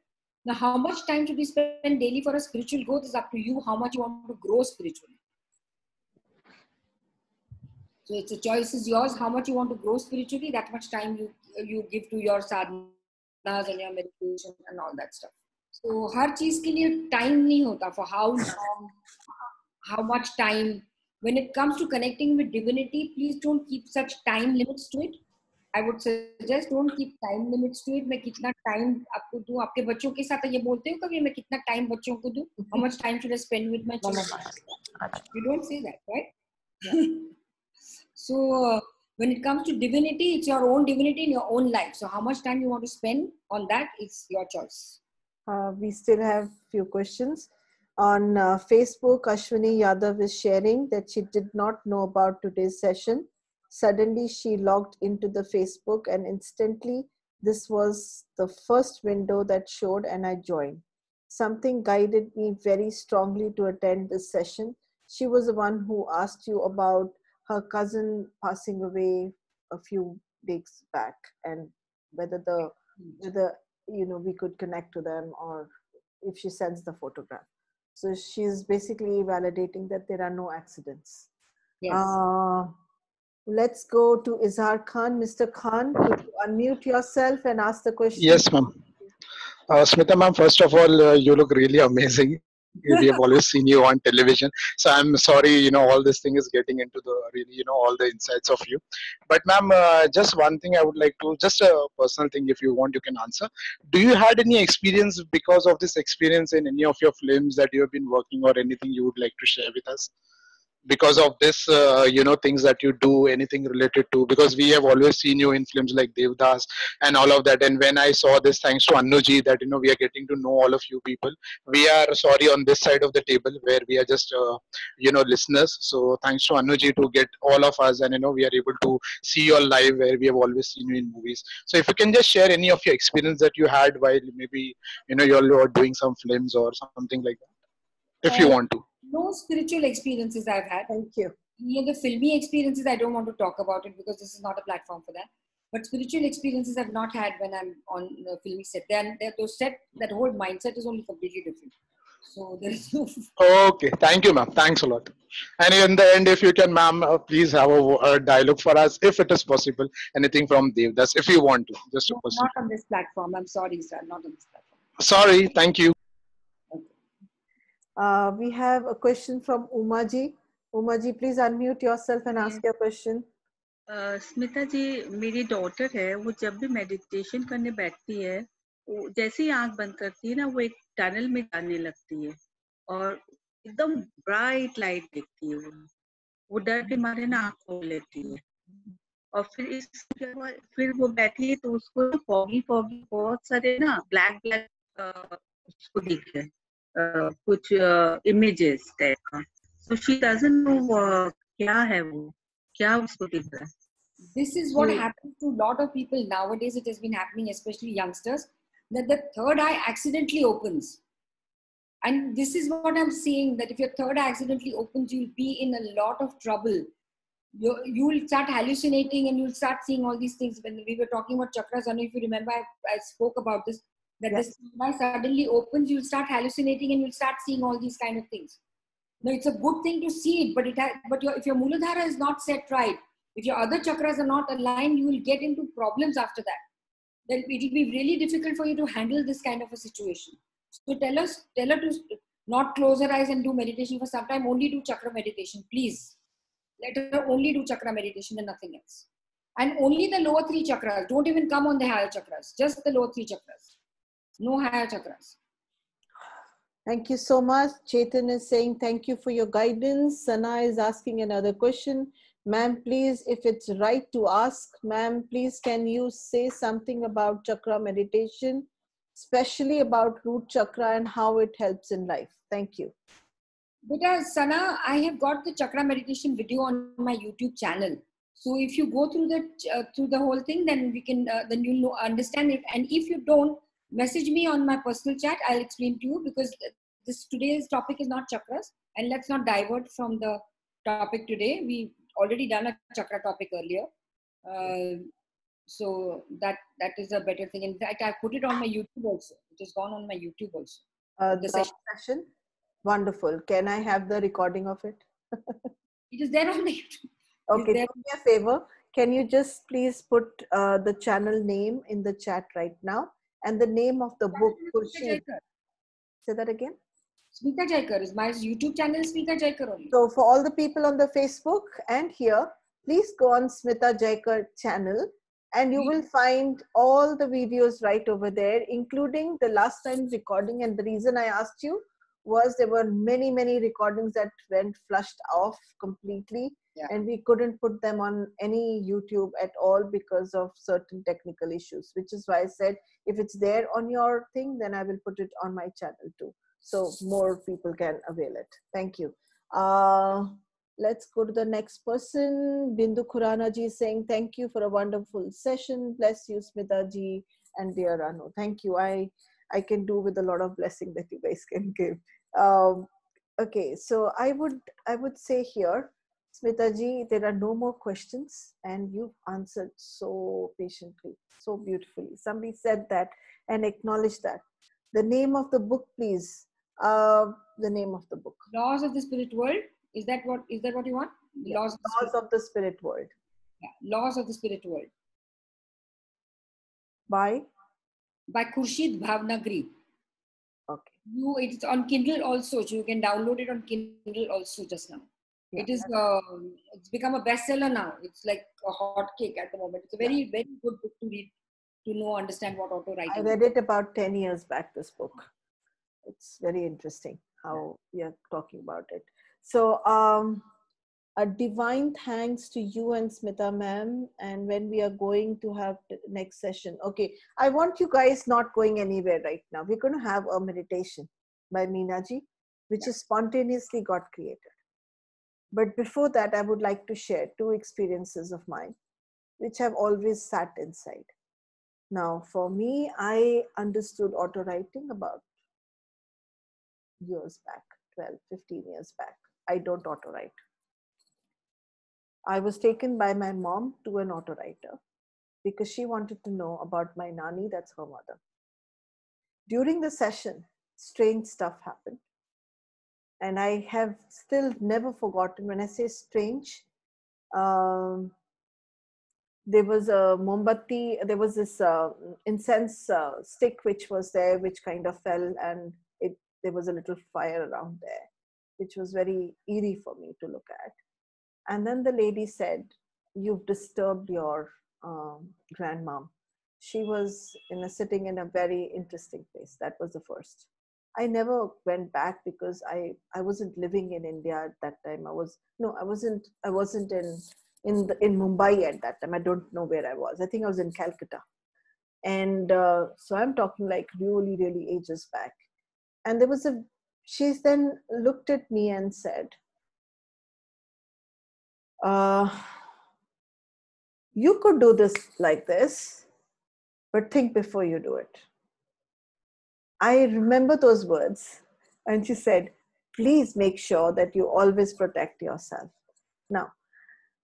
Now, how much time should we spend daily for a spiritual growth is up to you, how much you want to grow spiritually. So it's a choice is yours, how much you want to grow spiritually, that much time you, you give to your sadhanas and your meditation and all that stuff. So हर चीज के लिए time नहीं होता for how long, how much time. When it comes to connecting with divinity, please don't keep such time limits to it. I would suggest don't keep time limits to it. मैं कितना time आपको दूँ? आपके बच्चों के साथ ये बोलते हो कभी मैं कितना time बच्चों को दूँ? How much time should I spend with my children? You don't say that, right? Yeah. So uh, when it comes to divinity, it's your own divinity in your own life. So how much time you want to spend on that is your choice. Uh, we still have few questions. On uh, Facebook, Ashwini Yadav is sharing that she did not know about today's session. Suddenly, she logged into the Facebook and instantly, this was the first window that showed and I joined. Something guided me very strongly to attend this session. She was the one who asked you about her cousin passing away a few weeks back and whether the, whether, you know, we could connect to them or if she sends the photograph. So she's basically validating that there are no accidents. Yes. Uh, let's go to Izhar Khan. Mister Khan, could you unmute yourself and ask the question? Yes, ma'am. Uh, Smita ma'am, first of all, uh, you look really amazing. We have always seen you on television. So I'm sorry, you know, all this thing is getting into the really, you know, all the insights of you. But ma'am, uh, just one thing I would like to, just a personal thing, if you want, you can answer. Do you had any experience because of this experience in any of your films that you have been working or anything you would like to share with us? Because of this, uh, you know, things that you do, anything related to, because we have always seen you in films like Devdas and all of that. And when I saw this, thanks to Annuji, that, you know, we are getting to know all of you people. We are, sorry, on this side of the table where we are just, uh, you know, listeners. So thanks to Annuji to get all of us and, you know, we are able to see you live where we have always seen you in movies. So if you can just share any of your experience that you had while maybe, you know, you're doing some films or something like that, if um, you want to. No spiritual experiences I've had. Thank you. Yeah, the filmy experiences, I don't want to talk about it because this is not a platform for that. But spiritual experiences I've not had when I'm on a filmy set. They're, they're those set, that whole mindset is only completely different. So there is no... Okay. Thank you, ma'am. Thanks a lot. And in the end, if you can, ma'am, uh, please have a, a dialogue for us, if it is possible. Anything from Devdas, if you want to. Just no, not on this platform. I'm sorry, sir. Not on this platform. Sorry. Thank you. Uh, we have a question from Umaji. Umaji, please unmute yourself and ask your question. Uh, Smita ji, मेरी daughter है, वो जब भी meditation करने बैठती है, वो जैसे ही आँख बंद करती है ना, वो एक tunnel में जाने लगती है, और एकदम bright light देखती है वो, वो डर के मारे ना आँख खोल लेती है, और फिर इस फिर वो बैठी है तो उसको foggy foggy बहुत सारे ना black black uh, उसको दिख रहे हैं. Uh, कुछ इमेजेस uh, टाइप का, so she doesn't know uh, क्या है वो, क्या उसको दिख रहा है. This is what yeah. happens to lot of people nowadays. It has been happening, especially youngsters, that the third eye accidentally opens. And this is what I'm saying, that if your third eye accidentally opens, you'll be in a lot of trouble. You you'll start hallucinating and you'll start seeing all these things. When we were talking about chakras, I don't know if you remember, I, I spoke about this. That yes. the eye suddenly opens, you'll start hallucinating and you'll start seeing all these kind of things. Now, it's a good thing to see it, but it has, but your, if your Mooladhara is not set right, if your other chakras are not aligned, you will get into problems after that. Then it will be really difficult for you to handle this kind of a situation. So tell us, tell her to not close her eyes and do meditation for some time, only do chakra meditation, please. Let her only do chakra meditation and nothing else. And only the lower three chakras, don't even come on the higher chakras, just the lower three chakras. No higher chakras. Thank you so much. Chetan is saying, thank you for your guidance. Sana is asking another question. Ma'am, please, if it's right to ask, ma'am, please, can you say something about chakra meditation, especially about root chakra and how it helps in life? Thank you. Beta, Sana, I have got the chakra meditation video on my YouTube channel. So if you go through the, uh, through the whole thing, then we can, uh, then you'll know, understand it. And if you don't, message me on my personal chat. I'll explain to you, because this today's topic is not chakras, and let's not divert from the topic today. We already done a chakra topic earlier. Uh, so that, that is a better thing. In fact, I put it on my YouTube also. It has gone on my YouTube also. Uh, the session. session. Wonderful. Can I have the recording of it? It is there on the YouTube. Okay. Do me a favor. Can you just please put uh, the channel name in the chat right now? And the name of the that book, Khorshed. Say that again. Smita Jayakar is my YouTube channel, Smita Jayakar only. So for all the people on the Facebook and here, please go on Smita Jayakar channel and you will find all the videos right over there, including the last time's recording. And the reason I asked you was there were many, many recordings that went flushed off completely. Yeah. And we couldn't put them on any YouTube at all because of certain technical issues, which is why I said, if it's there on your thing, then I will put it on my channel too, so more people can avail it. Thank you. Uh, let's go to the next person. Bindu Khurana ji is saying, thank you for a wonderful session. Bless you, Smita ji and dear Anu. Thank you. I, I can do with a lot of blessing that you guys can give. Um, okay, so I would, I would say here, Smita ji, there are no more questions, and you've answered so patiently, so beautifully. Somebody said that and acknowledged that. The name of the book, please. Uh, the name of the book. Laws of the Spirit World. Is that what? Is that what you want? The yeah, laws of the, laws of the Spirit World. Yeah, Laws of the Spirit World. By? By Khorshed Bhavnagri. Okay. You, it's on Kindle also. So you can download it on Kindle also just now. Yeah, it is. Um, it's become a bestseller now. It's like a hot cake at the moment. It's a very, yeah. very good book to read, to know, understand what auto writing. I read is. it about ten years back. This book. It's very interesting how yeah. we are talking about it. So, um, a divine thanks to you and Smita ma'am. And when we are going to have the next session, okay. I want you guys not going anywhere right now. We're going to have a meditation by Meena ji, which yeah. is spontaneously got created. But before that, I would like to share two experiences of mine, which have always sat inside. Now, for me, I understood auto writing about years back, twelve, fifteen years back. I don't auto write. I was taken by my mom to an auto writer because she wanted to know about my nani, that's her mother. During the session, strange stuff happened. And I have still never forgotten. When I say strange, um, there was a mombatti, there was this uh, incense uh, stick which was there, which kind of fell, and it, there was a little fire around there, which was very eerie for me to look at. And then the lady said, "You've disturbed your um, grandmom." She was in a, sitting in a very interesting place. That was the first. I never went back because I, I wasn't living in India at that time. I was, no, I wasn't, I wasn't in, in, the, in Mumbai at that time. I don't know where I was. I think I was in Calcutta. And uh, so I'm talking like really, really ages back. And there was a, she then looked at me and said, uh, "You could do this like this, but think before you do it." I remember those words, and she said, "Please make sure that you always protect yourself." Now,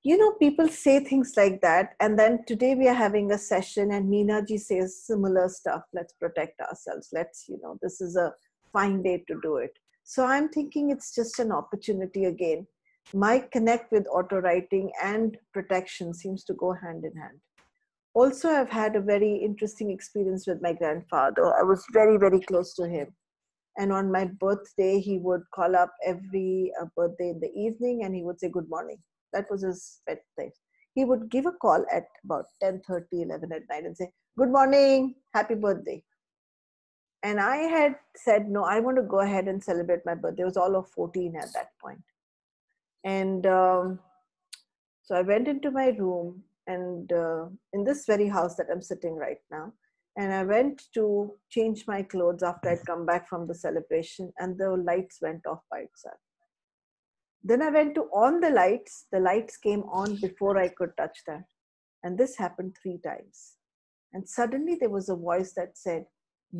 you know, people say things like that, and then today we are having a session and Meena ji says similar stuff. Let's protect ourselves. Let's, you know, this is a fine day to do it. So I'm thinking it's just an opportunity again. My connect with auto writing and protection seems to go hand in hand. Also, I've had a very interesting experience with my grandfather. I was very, very close to him. And on my birthday, he would call up every uh, birthday in the evening, and he would say, "Good morning." That was his pet thing. He would give a call at about ten thirty, eleven at night and say, "Good morning, happy birthday." And I had said, "No, I want to go ahead and celebrate my birthday." It was all of fourteen at that point. And um, so I went into my room, and uh, in this very house that I'm sitting right now. And I went to change my clothes after I'd come back from the celebration, and the lights went off by itself. Then I went to on the lights. The lights came on before I could touch them. And this happened three times. And suddenly there was a voice that said,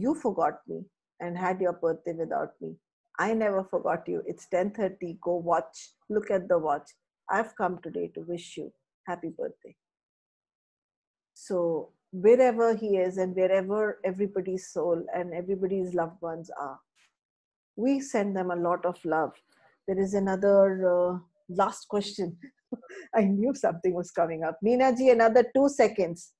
"You forgot me and had your birthday without me. I never forgot you. It's ten thirty, go watch, look at the watch. I've come today to wish you happy birthday." So wherever he is and wherever everybody's soul and everybody's loved ones are, we send them a lot of love. There is another uh, last question. I knew something was coming up. Meena ji, another two seconds.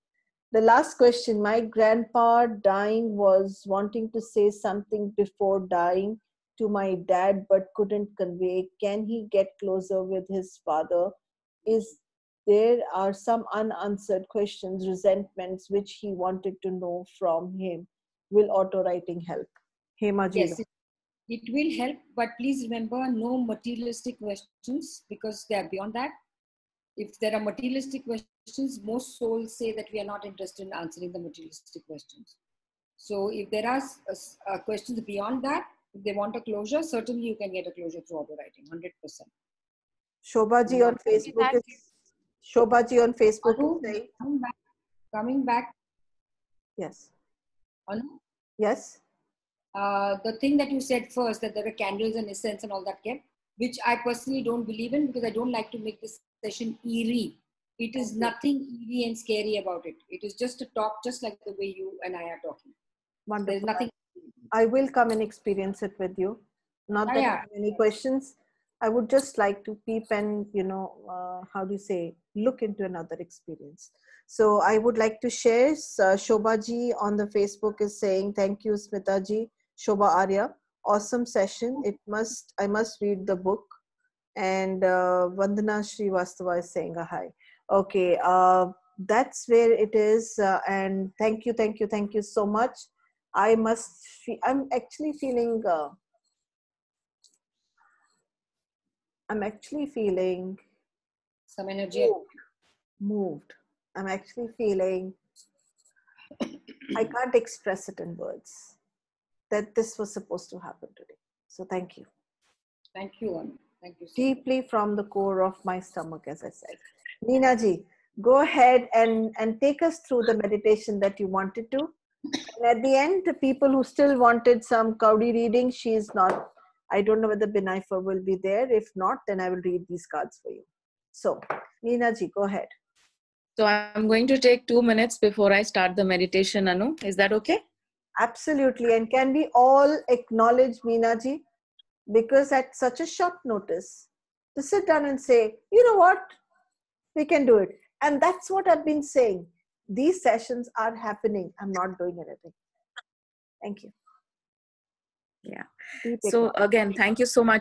The last question, my grandpa dying was wanting to say something before dying to my dad, but couldn't convey. Can he get closer with his father? Is There are some unanswered questions, resentments, which he wanted to know from him. Will auto writing help? Hema Ji. Yes, It will help, but please remember, no materialistic questions, because they are beyond that. If there are materialistic questions, most souls say that we are not interested in answering the materialistic questions. So if there are uh, questions beyond that, if they want a closure, certainly you can get a closure through auto writing, one hundred percent. Shobha ji on Facebook is, Shobha ji on Facebook Anu, is saying, coming back, coming back. Yes. Anu? Yes. Uh, the thing that you said first, that there are candles and incense and all that kept, which I personally don't believe in, because I don't like to make this session eerie. It is nothing eerie and scary about it. It is just a talk, just like the way you and I are talking. Wonderful. There's nothing. I will come and experience it with you. Not that ah, yeah. I have any questions. I would just like to peep and, you know, uh, how do you say, look into another experience. So I would like to share, uh, Shobha ji on the Facebook is saying, thank you, Smita ji. Shobha Arya, awesome session. It must, I must read the book. And uh, Vandana Shrivastava is saying a hi. Okay, uh, that's where it is. Uh, and thank you, thank you, thank you so much. I must, I'm actually feeling, uh, I'm actually feeling some energy moved. I'm actually feeling, I can't express it in words, that this was supposed to happen today. So thank you. Thank you, Anna. Thank you. So deeply from the core of my stomach, as I said. Neena ji, go ahead and, and take us through the meditation that you wanted to. And at the end, the people who still wanted some Kaudi reading, she is not, I don't know whether Binayfer will be there. If not, then I will read these cards for you. So, Neena ji, go ahead. So I'm going to take two minutes before I start the meditation, Anu. Is that okay? Absolutely. And can we all acknowledge Meena ji? Because at such a short notice, to sit down and say, you know what, we can do it. And that's what I've been saying. These sessions are happening. I'm not doing anything. Thank you. Yeah. So again, thank you so much.